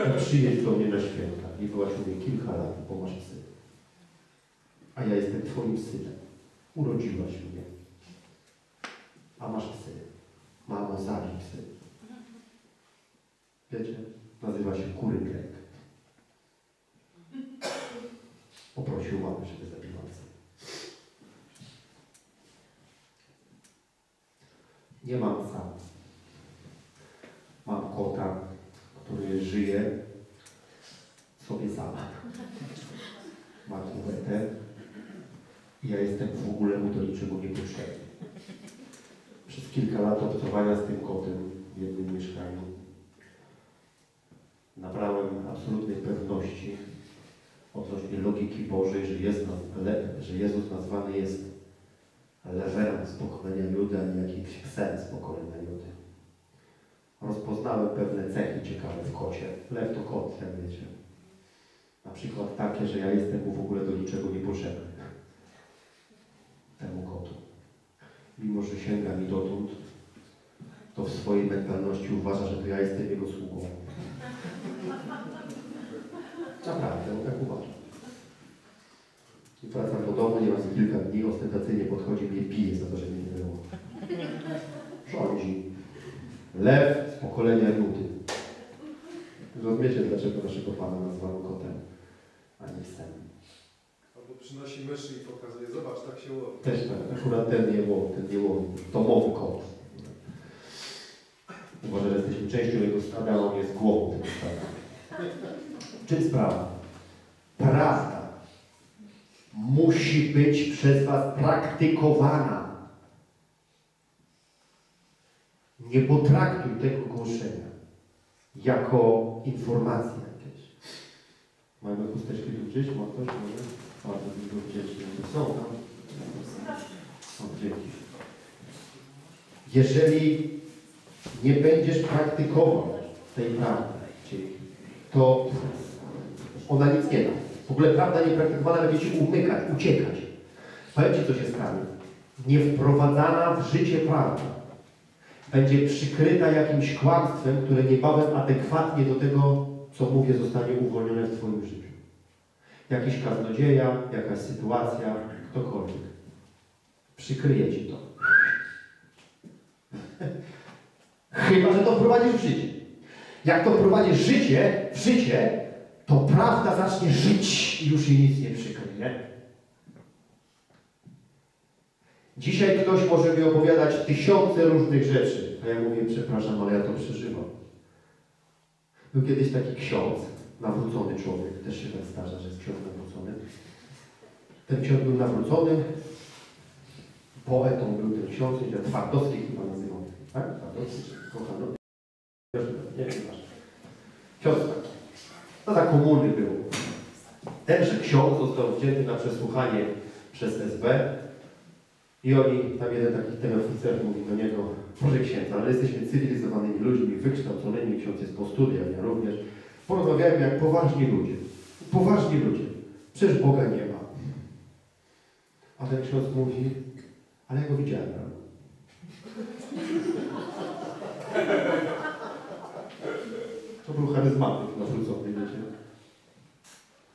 I przyjedź do mnie na święta. I byłaś u mnie kilka lat, bo masz psy. A ja jestem Twoim synem. Urodziłaś mnie. A masz psy. Mamo, zabij psy. Wiecie? Nazywa się kurynek. Poprosił mamę, żeby zabiła psy. Nie mam sam. Mam kota, który żyje sobie sama. Ma kuwetę i ja jestem w ogóle mu do niczego niepotrzebny. Przez kilka lat obcowania z tym kotem w jednym mieszkaniu nabrałem absolutnej pewności odnośnie logiki Bożej, że, jest nas, le, że Jezus nazwany jest lewerem z pokolenia Judy, a nie jakimś psem z pokolenia Judy. Rozpoznałem pewne cechy ciekawe w kocie. Lew to kot, jak wiecie. Na przykład takie, że ja jestem mu w ogóle do niczego niepotrzebny. Temu kotu. Mimo, że sięga mi dotąd, to w swojej mentalności uważa, że to ja jestem jego sługą. Naprawdę, on tak uważa. I wracam do domu, nie mam za kilka dni, ostentacyjnie podchodzi, mnie pije za to, że mnie nie było. Rządzi. Lew z pokolenia Judy. Rozumiecie, dlaczego naszego Pana nazwano kotem, a nie psem. Albo przynosi myszy i pokazuje, zobacz, tak się łowi. Też tak, akurat ten nie łowi, ten nie łowi. Domowy kot. Uważa, że jesteśmy częścią jego stada, a on jest głową tego stada. Czym sprawa? Prawda musi być przez was praktykowana. Nie potraktuj tego głoszenia jako informacji jakieś. Mamy chusteczki tu gdzieś? Ma ktoś? Może? Bardzo dużo wdzięcznych. Są tam? Są dzięki. Jeżeli nie będziesz praktykował tej prawdy, to ona nic nie da. W ogóle prawda niepraktykowana będzie ci umykać, uciekać. Powiedzcie, co się stanie. Niewprowadzana w życie prawda będzie przykryta jakimś kłamstwem, które niebawem adekwatnie do tego, co mówię, zostanie uwolnione w twoim życiu. Jakiś kaznodzieja, jakaś sytuacja, ktokolwiek. Przykryje ci to. Chyba, że to wprowadzisz w życie. Jak to wprowadzisz życie, w życie, to prawda zacznie żyć i już jej nic nie przykryje. Dzisiaj ktoś może mi opowiadać tysiące różnych rzeczy, a ja mówię, przepraszam, ale ja to przeżywam. Był kiedyś taki ksiądz, nawrócony człowiek, też się tak zdarza, że jest ksiądz nawrócony. Ten ksiądz był nawrócony, poetą był ten ksiądz, Twardowski chyba nazywał, tak? Twardowski, kochany. Nie wiem, masz. Siostra. No za komuny był. Tenże ksiądz został wzięty na przesłuchanie przez S B i oni, tam jeden taki ten oficer mówi do niego, proszę księdza, ale jesteśmy cywilizowanymi ludźmi, wykształconymi, ksiądz jest po studiach, ja również. Porozmawiałem jak poważni ludzie. Poważni ludzie. Przecież Boga nie ma. A ten ksiądz mówi, ale ja go widziałem. To był charyzmatyk nawrócony, wiecie.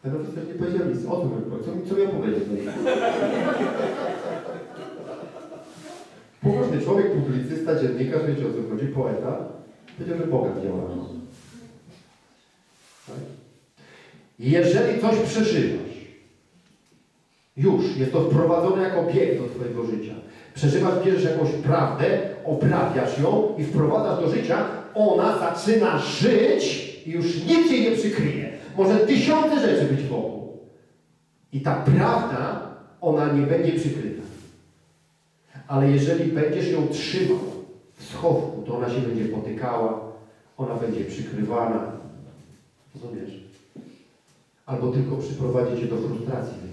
Ten oficer nie powiedział nic o tym, co, co miał powiedzieć. Poważny człowiek, publicysta, dziennikarz, wiecie o co chodzi, poeta, powiedział, że Boga nie ma. Tak? Jeżeli coś przeżywasz, już jest to wprowadzone jako bieg do twojego życia, przeżywasz, bierzesz jakąś prawdę, obrabiasz ją i wprowadzasz do życia, ona zaczyna żyć i już nic jej nie przykryje. Może tysiące rzeczy być wokół. I ta prawda, ona nie będzie przykryta. Ale jeżeli będziesz ją trzymał w schowku, to ona się będzie potykała, ona będzie przykrywana. Rozumiesz? Albo tylko przyprowadzi cię do frustracji.